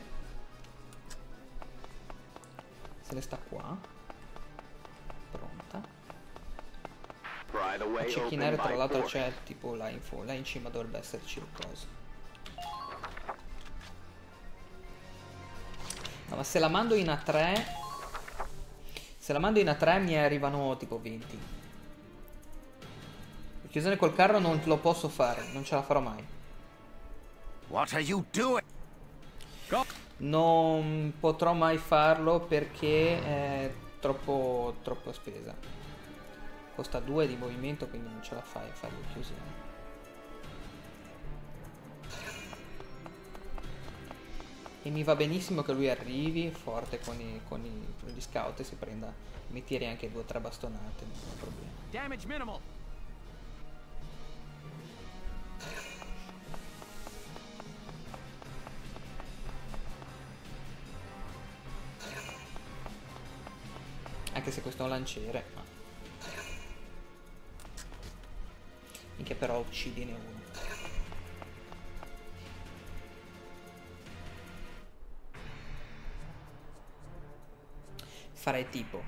Se ne sta qua. Pronta. A cecchinare, tra l'altro c'è tipo là in, là in cima dovrebbe esserci il coso. No, ma se la mando in A tre, se la mando in A tre mi arrivano tipo venti. La chiusone col carro non lo posso fare, non ce la farò mai. What are you doing? Non potrò mai farlo perché è troppo, troppo spesa. Costa due di movimento, quindi non ce la fai a fare la chiusone. E mi va benissimo che lui arrivi forte con, i, con, i, con gli scout e si prenda, mi tiri anche due o tre bastonate, non ho problema. Damage minimal. Anche se questo è un lanciere, ma minchia, però uccidine uno. Farei tipo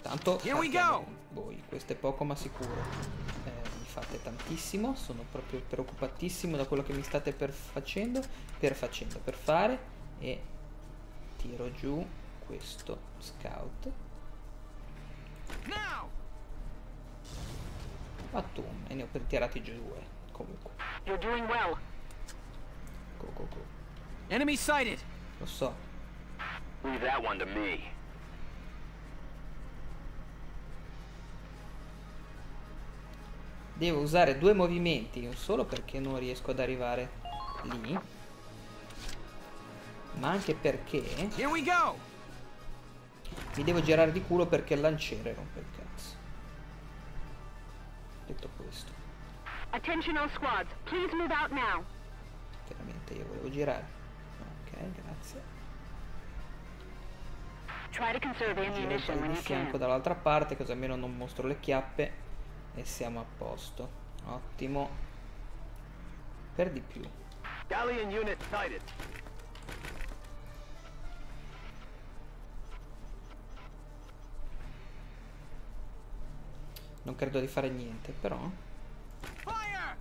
tanto voi, questo è poco ma sicuro, eh, mi fate tantissimo, sono proprio preoccupatissimo da quello che mi state per facendo per facendo per fare. E tiro giù questo scout. Now! Ma tu, e ne ho per tirati giù due. Comunque. You're doing well. Go, go, go. Enemy sighted. Lo so. Leave that one to me. Devo usare due movimenti, non solo perché non riesco ad arrivare lì, ma anche perché mi devo girare di culo perché il lanciere rompe il cazzo. Detto questo, chiaramente io volevo girare. Ok, grazie. Giro di fianco dall'altra parte, così almeno non mostro le chiappe. E siamo a posto. Ottimo. Per di più. Galleon unit sighted. Non credo di fare niente, però. Fire!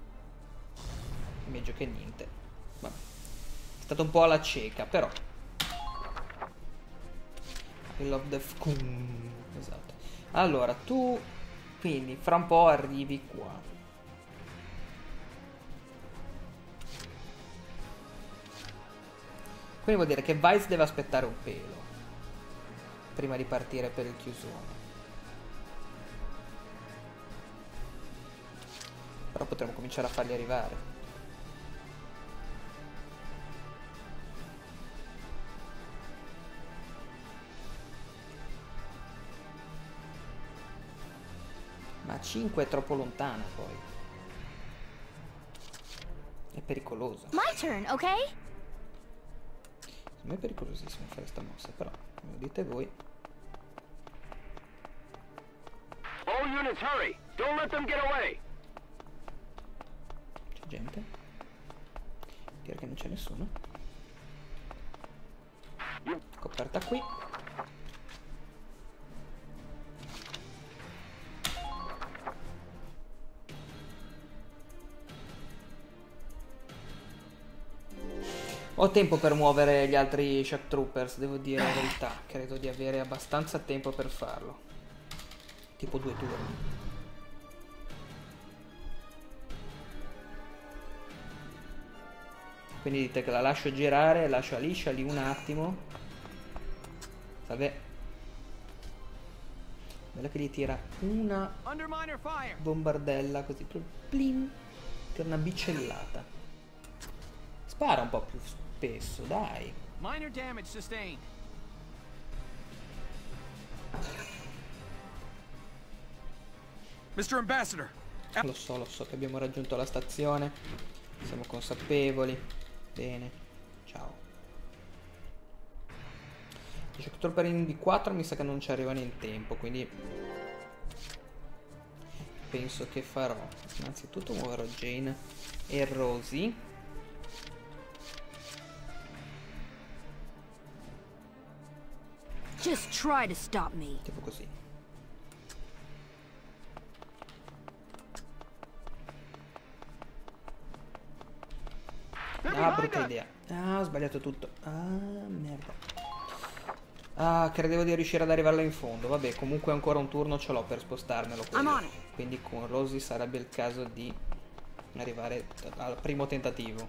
Meglio che niente. Vabbè. È stato un po' alla cieca, però. I love the fcum. Esatto. Allora, tu. Quindi fra un po' arrivi qua. Quindi vuol dire che Vice deve aspettare un pelo prima di partire per il chiusone. Però potremmo cominciare a farli arrivare. Ma cinque è troppo lontana poi. È pericolosa. My turn, ok? Secondo me è pericolosissimo fare sta mossa, però come lo dite voi. All units hurry. Don't let them get away. C'è gente? Dire che non c'è nessuno. Coperta qui. Ho tempo per muovere gli altri Shock Troopers, devo dire la verità. Credo di avere abbastanza tempo per farlo. Tipo due turni. Quindi dite che la lascio girare, lascio a liscia lì un attimo. Salve. Bello che gli tira una bombardella così. Plim. Che è una bicellata. Spara un po' più spesso, dai. Minor damage sustained. mister Ambassador. Lo so, lo so che abbiamo raggiunto la stazione. Siamo consapevoli. Bene. Ciao. Il Shock Trooper in D quattro mi sa che non ci arrivano in tempo, quindi penso che farò. Innanzitutto muoverò Jane e Rosie. Just try to stop me. Tipo così. Ah, brutta idea. Ah, ho sbagliato tutto. Ah, merda. Ah, credevo di riuscire ad arrivarlo in fondo. Vabbè, comunque ancora un turno ce l'ho per spostarmelo. Quindi con Rosie sarebbe il caso di arrivare al primo tentativo.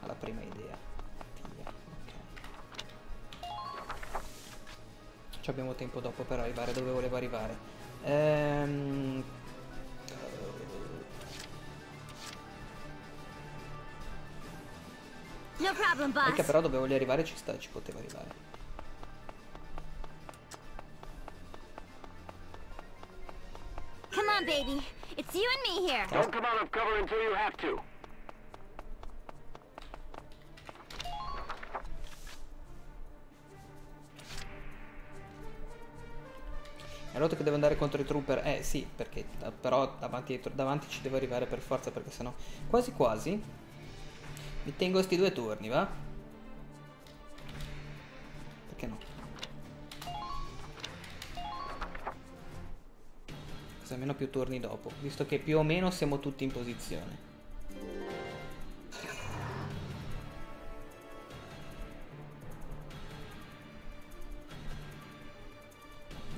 Alla prima idea. Abbiamo tempo dopo per arrivare dove volevo arrivare. Ehm... No problem, boss. Anche però dove voglio arrivare ci sta, ci poteva arrivare. Come on, baby. It's you and me here. Don't come out of cover until you have to. Allora che devo andare contro i trooper, eh sì, perché però davanti, davanti ci devo arrivare per forza, perché sennò quasi quasi mi tengo sti due turni, va? Perché no? Così almeno più turni dopo, visto che più o meno siamo tutti in posizione.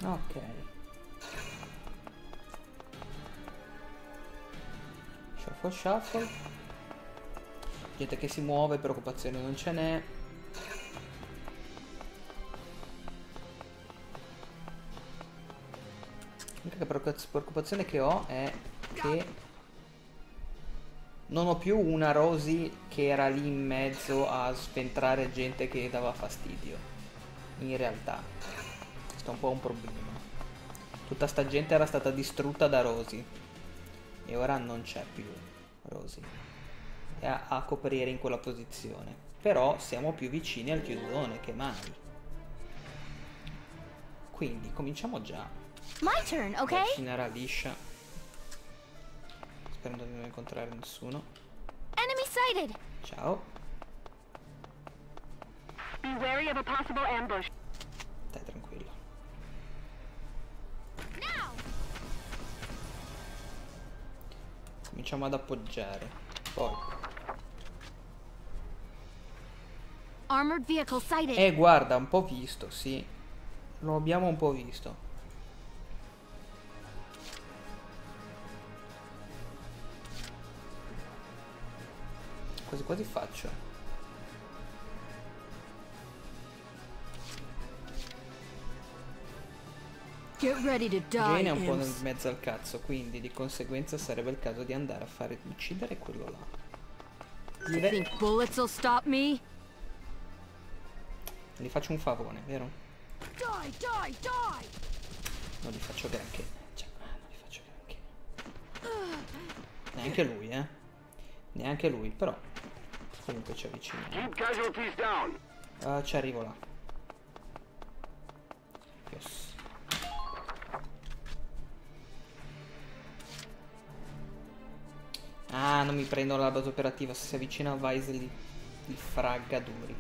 Ok. Shuffle, shuffle. Gente che si muove, preoccupazione non ce n'è. L'unica preoccupazione che ho è che non ho più una Rosy che era lì in mezzo a sventrare gente che dava fastidio. In realtà questo è un po' un problema. Tutta sta gente era stata distrutta da Rosy e ora non c'è più Rosy a, a coprire in quella posizione. Però siamo più vicini al chiusone che mai. Quindi cominciamo già. My turn, ok? Avvicinare a liscia. Sperando di non incontrare nessuno. Enemy sighted. Ciao. Be wary of a possible ambush. Stai tranquillo. Cominciamo ad appoggiare. Poi. Armored vehicle sighted. Eh, guarda, un po' visto, sì. Lo abbiamo un po' visto. Quasi quasi faccio. Jane è un po' in mezzo al cazzo, quindi di conseguenza sarebbe il caso di andare a fare uccidere quello là. Dire... gli faccio un favore, vero? Die, die, die. Non gli faccio granché. Cioè, non gli faccio granché. Neanche lui, eh. Neanche lui, però. Comunque ci avvicino. Uh, ci arrivo là. Yes. Ah, non mi prendo la base operativa. Se si avvicina a Wise li, li fragga duri.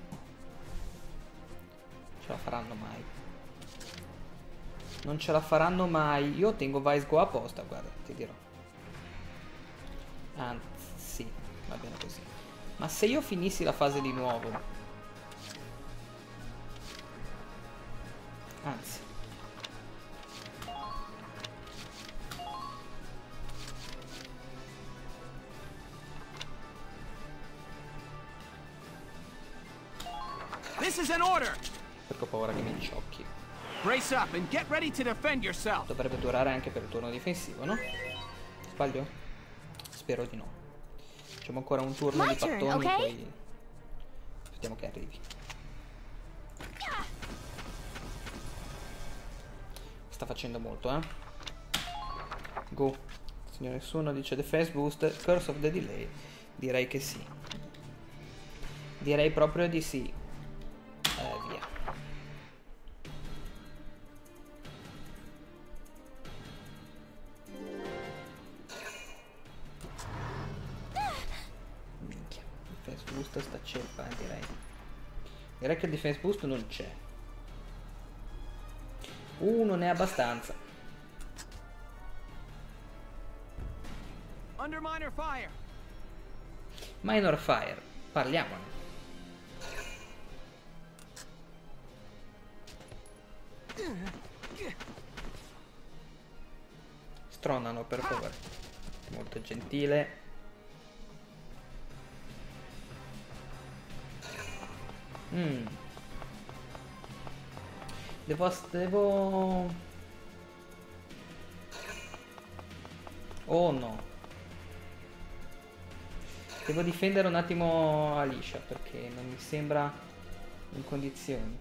Ce la faranno mai. Non ce la faranno mai. Io tengo Wise qua apposta, guarda, ti dirò. Anzi, sì, va bene così. Ma se io finissi la fase di nuovo. Anzi. Perché ho paura che mi sciocchi. Brace up and get ready to defend yourself. Dovrebbe durare anche per il turno difensivo, no? Sbaglio? Spero di no. Facciamo ancora un turno My di turn, pattoni, okay? Poi aspettiamo che arrivi. Sta facendo molto, eh. Go. Signore, nessuno dice defense boost, curse of the delay. Direi che sì. Direi proprio di sì. Direi che il defense boost non c'è. Uh, non è abbastanza. Under minor fire. Minor fire. Parliamone. Stronano, per favore. Molto gentile. Mm. Devo, devo... Oh no. Devo difendere un attimo Alicia perché non mi sembra in condizioni.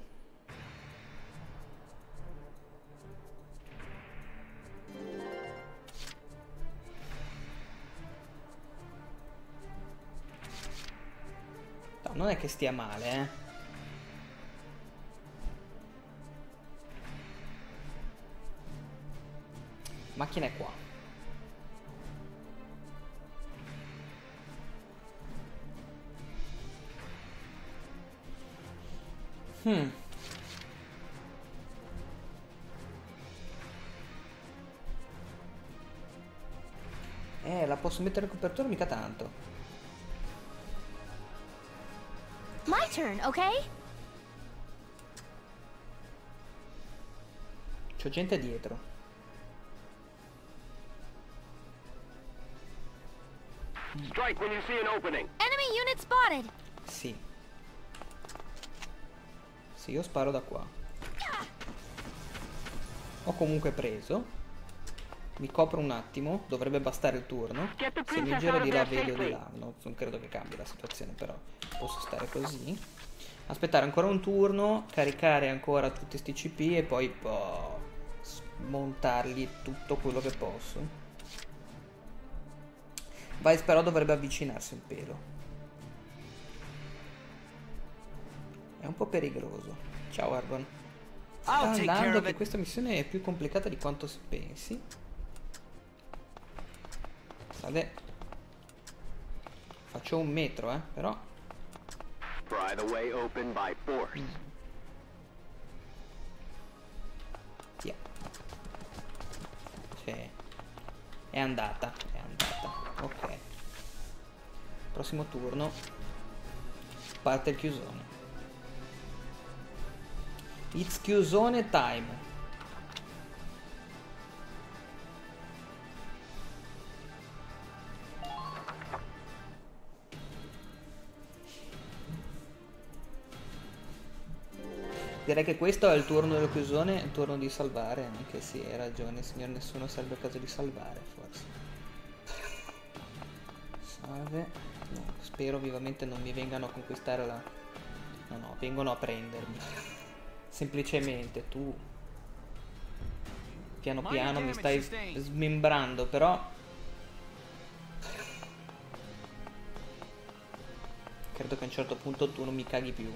No, non è che stia male, eh. Macchina è qua. Hmm. Eh, la posso mettere in copertura mica tanto. My turn, ok? C'ho gente dietro. Strike when you see an opening. Enemy unit spotted. Sì. Sì, io sparo da qua. Ho comunque preso. Mi copro un attimo, dovrebbe bastare il turno. Se mi giro di là vedo di là. No, non credo che cambi la situazione, però posso stare così. Aspettare ancora un turno, caricare ancora tutti sti C P e poi boh, smontargli tutto quello che posso. Vice però dovrebbe avvicinarsi un pelo. È un po' pericoloso. Ciao Argon. Sta andando che questa missione è più complicata di quanto si pensi. Vabbè, faccio un metro, eh, però. Mm. Yeah. Cioè, è andata, è andata. Ok. Prossimo turno parte il chiusone. It's chiusone time. Direi che questo è il turno della chiusone, il turno di salvare, anche se hai ragione, signor nessuno sarebbe il caso di salvare, forse. Salve. No, spero vivamente non mi vengano a conquistare la... No, no, vengono a prendermi. Semplicemente, tu... Piano piano mi stai smembrando, però... Credo che a un certo punto tu non mi caghi più.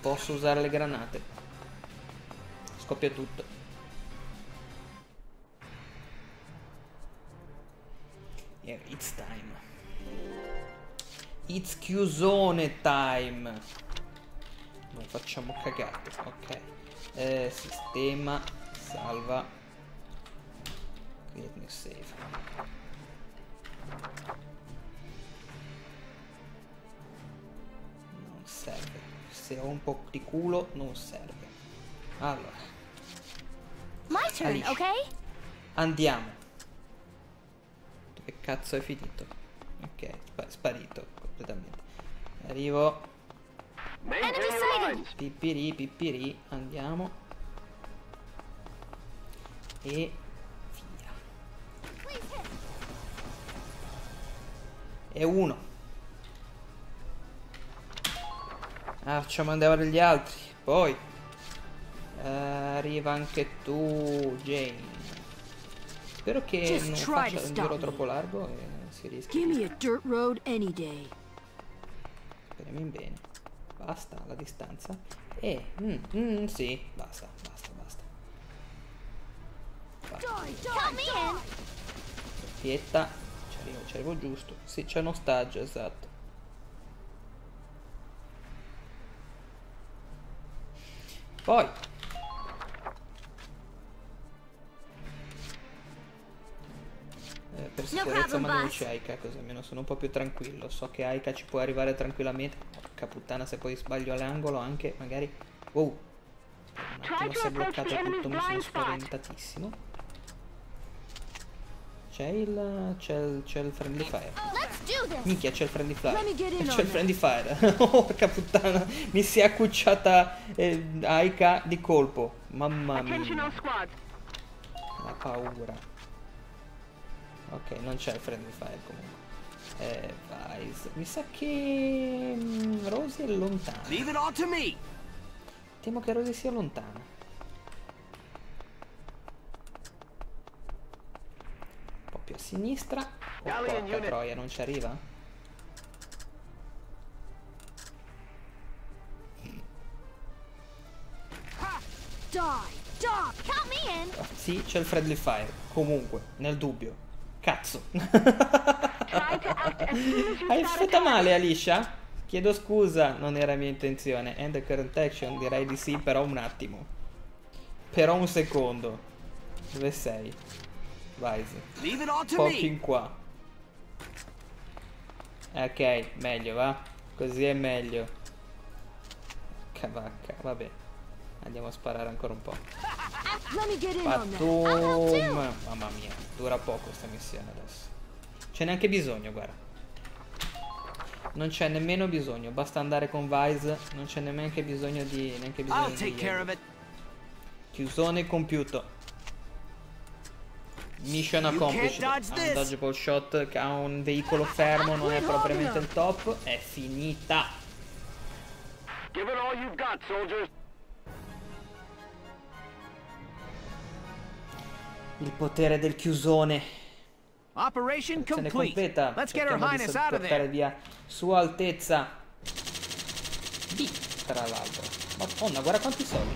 Posso usare le granate. Scoppia tutto. Yeah, it's time. It's chiusone time. Non facciamo cagate. Ok. Eh, sistema. Salva. Create new save. Non serve. Se ho un po' di culo non serve. Allora my turn, ok? Andiamo. Dove cazzo è finito? Ok, sp sparito completamente. Arrivo. Pippiri pippiri. Andiamo. E via. E uno. Ah, facciamo andare gli altri. Poi uh, arriva anche tu, Jane. Spero che Just non faccia un giro troppo largo e si rischia. Speriamo bene. Basta la distanza. E mm, mm, sì, basta, basta, basta. Soppietta. Ci arrivo, ci arrivo giusto. Sì, c'è un ostaggio, esatto. Poi eh, per sicurezza no mandiamoci Aika, così almeno sono un po' più tranquillo. So che Aika ci può arrivare tranquillamente. Porca puttana, se poi sbaglio all'angolo anche magari. Wow, un attimo si è bloccato tutto, mi sono spaventatissimo. C'è il... c'è il... c'è il friendly fire. Minchia, c'è il friendly fire. C'è il friendly fire. Porca puttana, mi si è accucciata eh, Aika di colpo. Mamma mia. La paura. Ok, non c'è il friendly fire comunque. Eh, vai. Mi sa che... Rosy è lontana. Temo che Rosy sia lontana. A sinistra. Oh, porca troia, non ci arriva? Oh, sì, c'è il friendly fire. Comunque, nel dubbio. Cazzo. Hai fatta male, Alicia? Chiedo scusa, non era mia intenzione. End the current action, direi di sì, però un attimo. Però un secondo. Dove sei? Poking qua. Ok, meglio va. Così è meglio. Cavacca, vabbè. Andiamo a sparare ancora un po'. Batum. Mamma mia, dura poco questa missione adesso. C'è neanche bisogno, guarda. Non c'è nemmeno bisogno, basta andare con Vise, non c'è neanche bisogno di neanche bisogno di chiusone compiuto. Mission accomplished. Ha un dodgeable shot che ha un veicolo fermo, non è propriamente il top. È finita. Give it all you've got, soldiers. Il potere del chiusone. Operation complete. Let's get Her Highness out of there. Via Sua Altezza. B, tra l'altro. Madonna, guarda quanti soldi.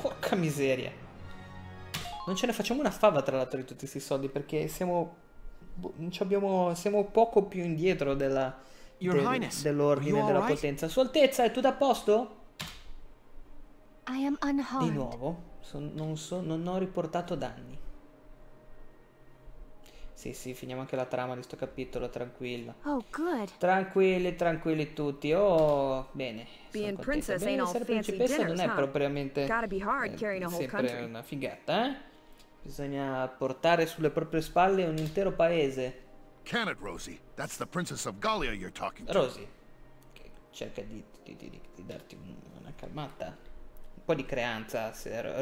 Porca miseria. Non ce ne facciamo una fava tra l'altro di tutti questi soldi, perché siamo ci abbiamo siamo poco più indietro della del, dell'ordine della potenza. Sua Altezza, è tutto a posto? I am unharmed. Di nuovo, son, non so, non ho riportato danni. Sì, sì, finiamo anche la trama di sto capitolo, tranquilla. Oh, good. Tranquilli, tranquilli tutti. Oh, bene. Being princess bene, ain't all fancy dinners, non è propriamente huh? eh, sempre una figata, eh? Bisogna portare sulle proprie spalle un intero paese. Can it, Rosie? That's the princess of Gallia you're talking to. Rosie, che cerca di, di, di, di darti una calmata. Un po' di creanza,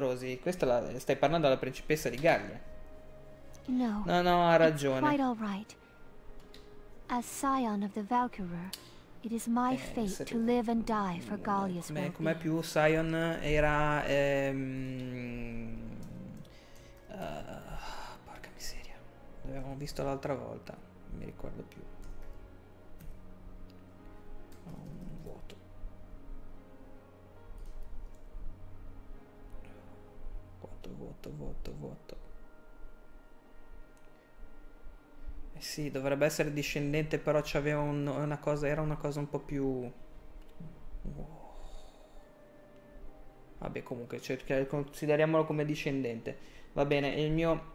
Rosie. Questa la, stai parlando alla principessa di Gallia. No, no, no, ha ragione. Quite all right. As scion of the Valkyrie, it is my fate to live and die for Gallia's world. Come più Scion era ehm, uh, porca miseria. L'avevamo visto l'altra volta, non mi ricordo più. Ho un vuoto. Vuoto, vuoto, vuoto, vuoto. Sì, dovrebbe essere discendente, però c'aveva un, una cosa, era una cosa un po' più... Wow. Vabbè, comunque, cioè, consideriamolo come discendente. Va bene, il mio,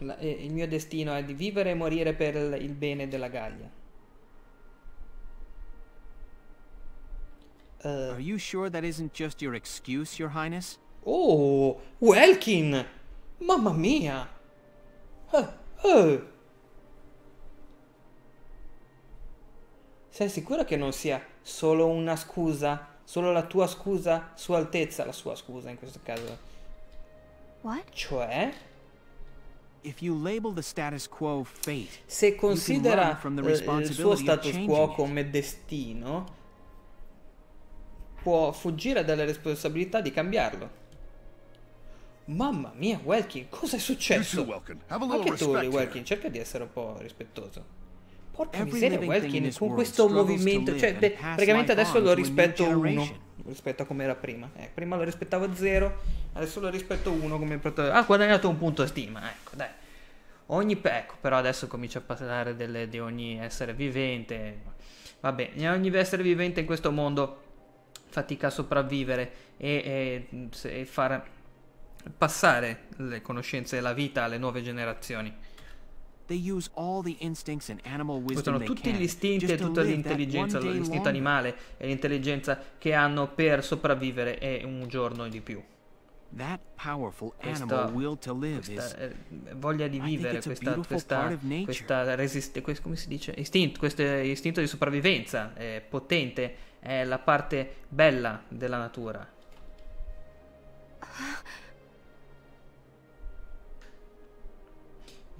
la, il mio destino è di vivere e morire per il, il bene della Gallia. Uh. Are you sure that isn't just your excuse, Your Highness? Oh, Welkin! Mamma mia! Oh! Oh. Sei sicura che non sia solo una scusa? Solo la tua scusa, Sua Altezza, la sua scusa in questo caso. What? Cioè? If you label the status quo fate, se considera il suo status quo come destino, può fuggire dalle responsabilità di cambiarlo. Mamma mia, Welkin, cosa è successo? Anche tu, Welkin, cerca di essere un po' rispettoso. Porca miseria, Welkin, con questo movimento, cioè beh, praticamente adesso lo rispetto uno rispetto a come era prima. Eh, prima lo rispettavo zero, adesso lo rispetto uno come protagonista. Ah, guadagnato un punto a stima, ecco, dai. Ogni ecco, però adesso comincia a parlare delle, di ogni essere vivente. Vabbè, ogni essere vivente in questo mondo fatica a sopravvivere e, e, e far passare le conoscenze e la vita alle nuove generazioni. Usano tutti gli istinti e tutta l'intelligenza, l'istinto animale e l'intelligenza che hanno per sopravvivere e un giorno di più. Questa, questa eh, voglia di vivere, questa, questa, questa resistenza, quest, come si dice? Istinto, questo istinto di sopravvivenza è potente, è la parte bella della natura.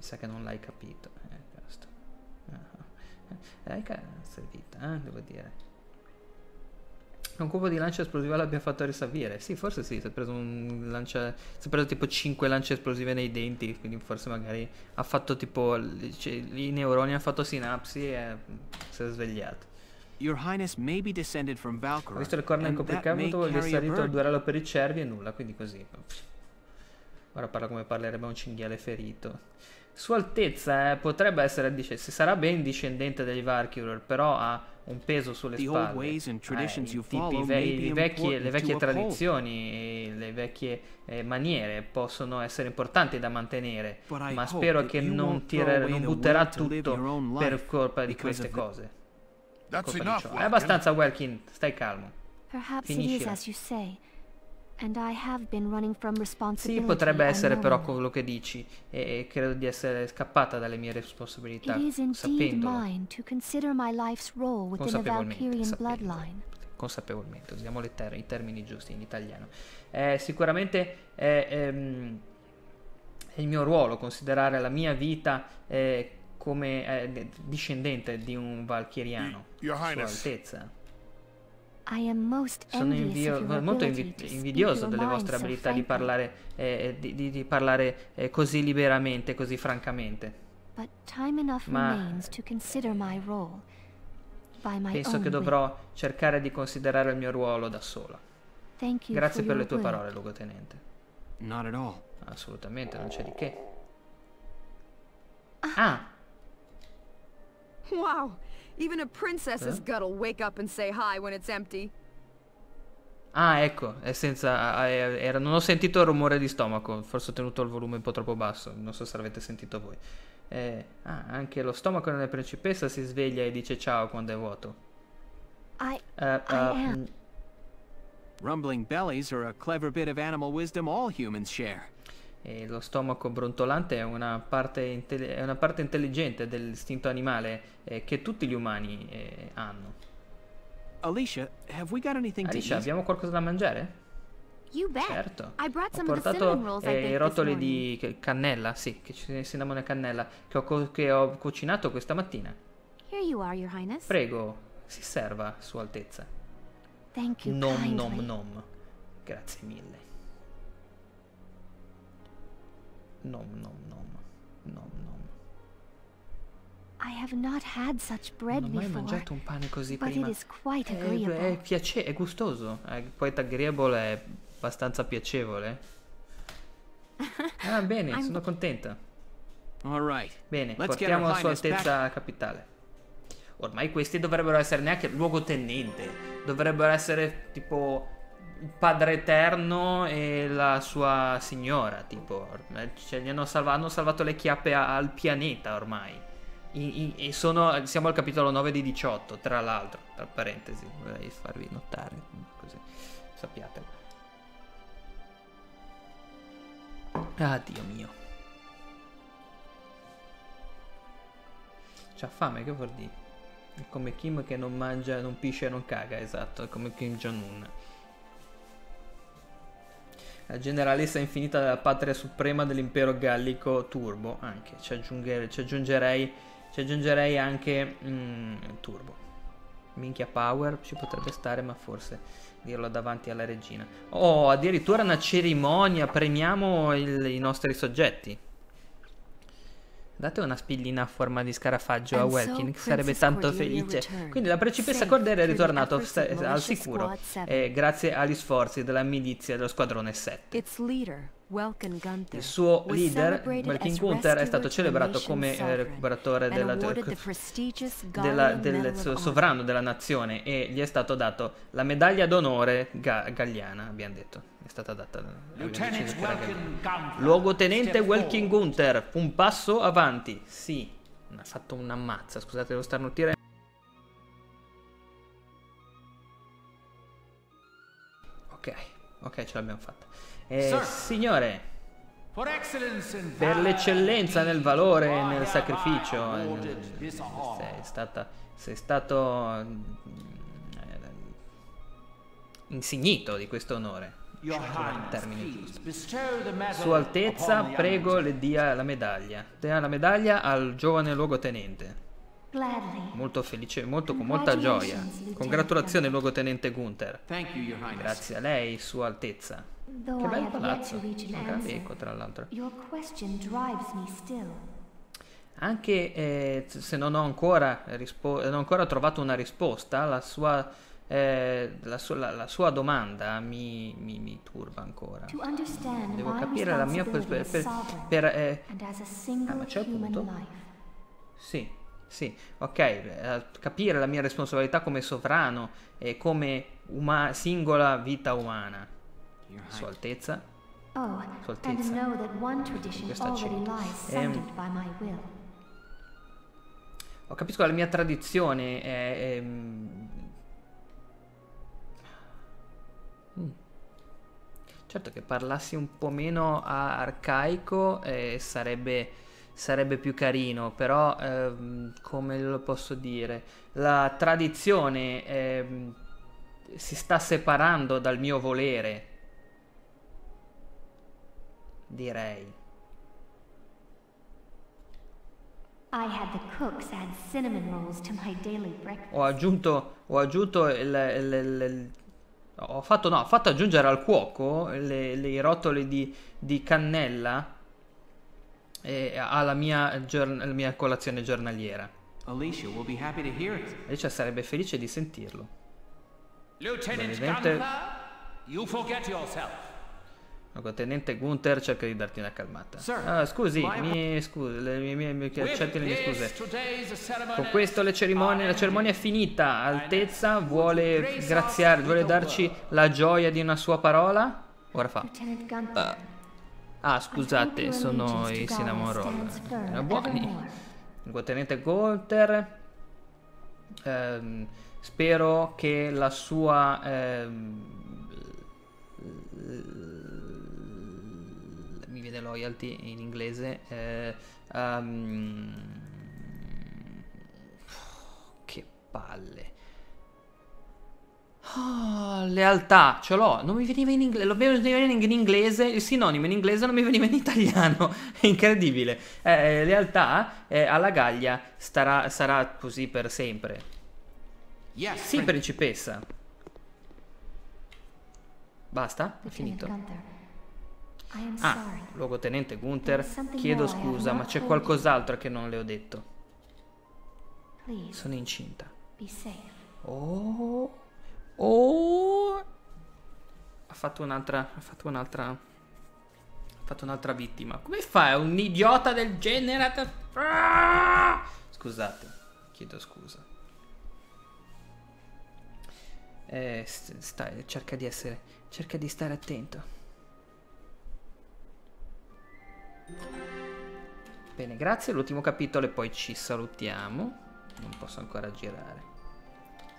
Sa che non l'hai capito, eh, questo. L'hai servita, eh, devo dire. Un colpo di lancia esplosiva l'abbiamo fatto risavire. Sì, forse sì, si è preso un lancia, si è preso tipo cinque lance esplosive nei denti, quindi forse magari ha fatto tipo, cioè, i neuroni hanno fatto sinapsi e si è svegliato. Your Highness may be descended from Valkyrie. Ho visto le corna incopricato, gli è salito il duello per i cervi e nulla, quindi così. Ora parla come parlerebbe un cinghiale ferito. Sua Altezza eh, potrebbe essere, dice, si sarà ben discendente degli Valkyrie, però ha un peso sulle spalle. Eh, i tipi, ve i vecchie, le vecchie tradizioni, e le vecchie eh, maniere possono essere importanti da mantenere, ma spero che non, tirare, non butterà tutto per colpa di queste cose. Colpa di ciò. È abbastanza, Welkin, stai calmo. Finiscila. Sì, potrebbe essere però quello che dici, e credo di essere scappata dalle mie responsabilità, sapendolo, consapevolmente, sapendolo. Consapevolmente, usiamo le ter- i termini giusti in italiano. Eh, sicuramente è, ehm, è il mio ruolo considerare la mia vita eh, come eh, discendente di un valchiriano, Your Sua Altezza. Sono invio, molto invidioso delle vostre abilità di parlare, eh, di, di, di parlare eh, così liberamente, così francamente. Ma penso che dovrò cercare di considerare il mio ruolo da sola. Grazie per le tue parole, luogotenente. Assolutamente, non c'è di che. Ah! Wow! Even a princess's gut will wake up and say hi when it's empty. Ah, ecco, è senza, è, è, non ho sentito il rumore di stomaco, forse ho tenuto il volume un po' troppo basso, non so se l'avete sentito voi. Eh, ah, anche lo stomaco della principessa si sveglia e dice ciao quando è vuoto. I, uh, uh, I Rumbling bellies are a clever bit of animal wisdom all humans share. E lo stomaco brontolante è una parte, è una parte intelligente dell'istinto animale eh, che tutti gli umani eh, hanno. Alicia, have we got anything to Alicia, abbiamo qualcosa da mangiare? Certo, ho portato eh, i rotoli di cannella, sì, che ci cinnamon e cannella, che ho, che ho cucinato questa mattina. Here you are, Your Highness. Prego, si serva, Sua Altezza. Thank you nom kindly. nom nom, grazie mille. Nom nom nom nom nom. I have not had such bread non ho mai before, mangiato un pane così prima. It is quite agreeable. È, è piace, è gustoso. È quite agreeable, è abbastanza piacevole. Ah, bene, sono contenta. All right. Bene, Let's portiamo la Sua Altezza capitale. Ormai questi dovrebbero essere neanche luogotenente, dovrebbero essere tipo il padre eterno e la sua signora, tipo, cioè, gli hanno salvato, hanno salvato le chiappe a, al pianeta ormai. I, i, e sono, siamo al capitolo nove di diciotto, tra l'altro, tra parentesi, vorrei farvi notare, così sappiatelo. Ah, Dio mio. C'ha fame, che vuol dire? È come Kim che non mangia, non pisce e non caga, esatto, è come Kim Jong-un. La generalessa infinita della patria suprema dell'impero gallico turbo, anche, ci aggiungerei, ci aggiungerei, ci aggiungerei anche mm, turbo. Minchia power, ci potrebbe stare, ma forse dirlo davanti alla regina. Oh, addirittura una cerimonia, premiamo il, i nostri soggetti. Date una spillina a forma di scarafaggio a Welkin, che sarebbe tanto felice. Quindi la principessa Cordelia è ritornata al sicuro, eh, grazie agli sforzi della milizia dello squadrone sette. Il suo leader, Welkin Gunther, è stato celebrato come eh, recuperatore della, della, del sovrano della nazione e gli è stato dato la medaglia d'onore ga galliana, abbiamo detto. È stata data luogotenente Welkin Gunther, un passo avanti. Sì, ha fatto una mazza, scusate, devo starnutire. Ok, ok, ce l'abbiamo fatta. Eh, signore, per l'eccellenza nel valore e nel sacrificio, sei stata, sei stato insignito di questo onore. Sua Altezza, prego, le dia la medaglia. Dia la medaglia al giovane luogotenente. Molto felice, molto, con molta gioia. Congratulazioni, luogotenente Gunther. Grazie a lei, Sua Altezza. Che bel palazzo. Un grande eco, tra l'altro. Anche eh, se non ho ancora, non ho ancora trovato una risposta, la sua... Eh, la, sua, la, la sua domanda mi, mi, mi turba ancora. Devo capire la mia per, per, per eh. Ah, ma c'è il punto? Sì, sì, ok, eh, capire la mia responsabilità come sovrano e come uma, singola vita umana. Sua Altezza, Sua Altezza. Questa c'è. Ho capito che la mia tradizione è, è Certo che parlassi un po' meno a arcaico eh, sarebbe, sarebbe più carino, però ehm, come lo posso dire, la tradizione ehm, si sta separando dal mio volere, direi. Ho aggiunto, ho aggiunto il, il, il, il ho fatto, no, ho fatto aggiungere al cuoco le, le, i rotoli di, di cannella eh, alla mia, giorn mia colazione giornaliera. Alicia, we'll be happy to hear it. Alicia sarebbe felice di sentirlo. Lieutenant Gunther, you forget yourself. Tenente Gunther cerca di darti una calmata. Sir, ah, scusi, mi scusi, le mie, mie, mie, accetti le mie scuse. Con questo le cerimonie, la cerimonia è finita. Altezza vuole graziare, vuole darci la gioia di una sua parola? Ora fa. Ah, ah scusate, sono i cinnamon roll. Erano buoni. Tenente Gunther, ehm, spero che la sua... Ehm, mi viene loyalty in inglese eh, um, che palle oh, lealtà ce l'ho, non mi veniva in inglese, lo veniva in inglese, il sinonimo in inglese non mi veniva in italiano, è incredibile. Eh, lealtà eh, alla Gaglia starà, sarà così per sempre. Yes, sì, principessa. Basta, è finito. Ah, luogotenente Gunther, chiedo scusa, ma c'è qualcos'altro che non le ho detto. Sono incinta. Oh, oh, ha fatto un'altra, ha fatto un'altra, ha fatto un'altra vittima. Come fai? Un idiota del genere? Ah! Scusate, chiedo scusa. Eh, sta, cerca di essere, cerca di stare attento. Bene, grazie, l'ultimo capitolo e poi ci salutiamo. Non posso ancora girare.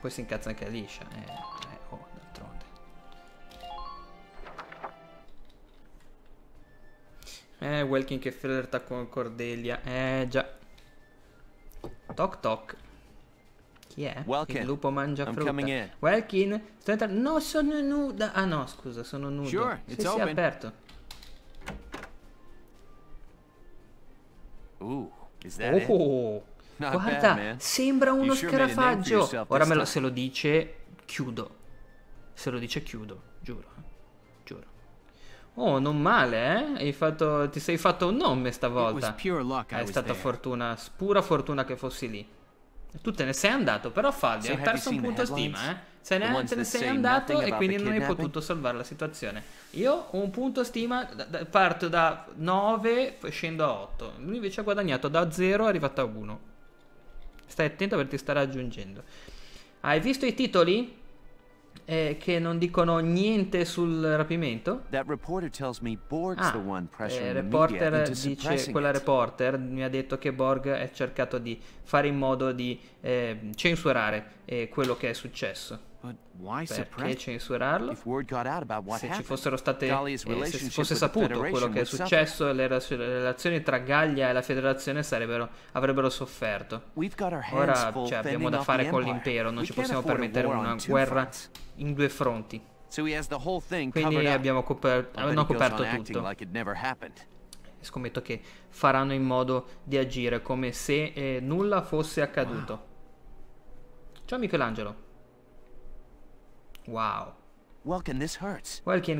Poi si incazza anche Alicia. Eh, eh oh, d'altronde. Eh, Welkin che flirta con Cordelia. Eh, già. Toc toc. Chi è? Welkin. Il lupo mangia frutta. Welkin, sto entrando. No, sono nuda. Ah no, scusa, sono nudo. Sure, sì, sì, è aperto. Ooh, is that oh, it? Guarda, bad, sembra uno sure scarafaggio. Ora me lo, se lo dice, chiudo. Se lo dice, chiudo, giuro. Giuro. Oh, non male, eh? Hai fatto, ti sei fatto un nome stavolta. È stata fortuna, pura fortuna che fossi lì. Tu te ne sei andato, però Faldi, so hai perso un punto stima, eh? Se ne, te ne sei andato e quindi non hai potuto salvare la situazione. Io ho un punto stima, da, da, parto da nove, scendo a otto. Lui invece ha guadagnato da zero, è arrivato a uno. Stai attento perché ti sta raggiungendo. Hai visto i titoli? Eh, che non dicono niente sul rapimento? Ah, eh, reporter dice, quella reporter mi ha detto che Borg ha cercato di fare in modo di eh, censurare eh, quello che è successo. Perché censurarlo? Se ci fossero state, eh, se si fosse saputo quello che è successo, le relazioni tra Gallia e la Federazione sarebbero, avrebbero sofferto. Ora cioè, abbiamo da fare con l'impero, non ci possiamo permettere una guerra in due fronti. Quindi abbiamo coperto, hanno coperto tutto. Scommetto che faranno in modo di agire come se eh, nulla fosse accaduto. Ciao Michelangelo. Wow. Welkin,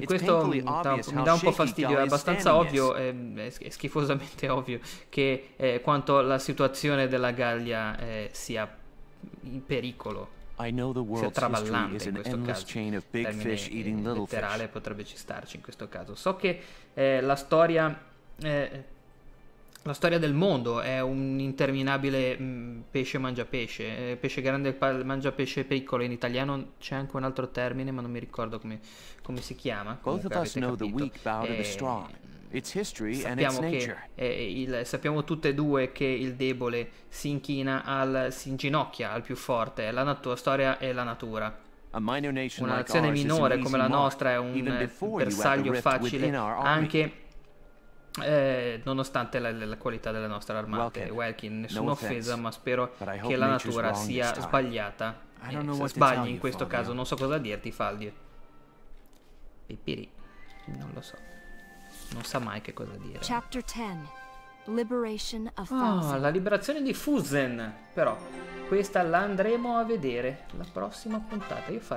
questo mi dà, mi dà un po' fastidio, è abbastanza ovvio, è, è schifosamente ovvio che eh, quanto la situazione della Gallia eh, sia in pericolo, sia traballante in questo caso, il termine letterale potrebbe ci starci in questo caso. So che eh, la storia... Eh, La storia del mondo è un interminabile mh, pesce mangia pesce, eh, pesce grande mangia pesce piccolo, in italiano c'è anche un altro termine ma non mi ricordo come, come si chiama. Comunque, avete capito. Eh, sappiamo, che, eh, il, sappiamo tutte e due che il debole si inchina, al, si inginocchia al più forte, è la storia e la natura. Una nazione minore come la nostra è un bersaglio facile anche eh, nonostante la, la qualità della nostra armata. Welkin, nessuna offesa, ma spero che la natura sia sbagliata. Eh, se sbagli in questo caso non so cosa dirti, Faldio. Pipiri, non lo so, non sa mai che cosa dire. Oh, la liberazione di Fusen, però questa la andremo a vedere la prossima puntata. Io farò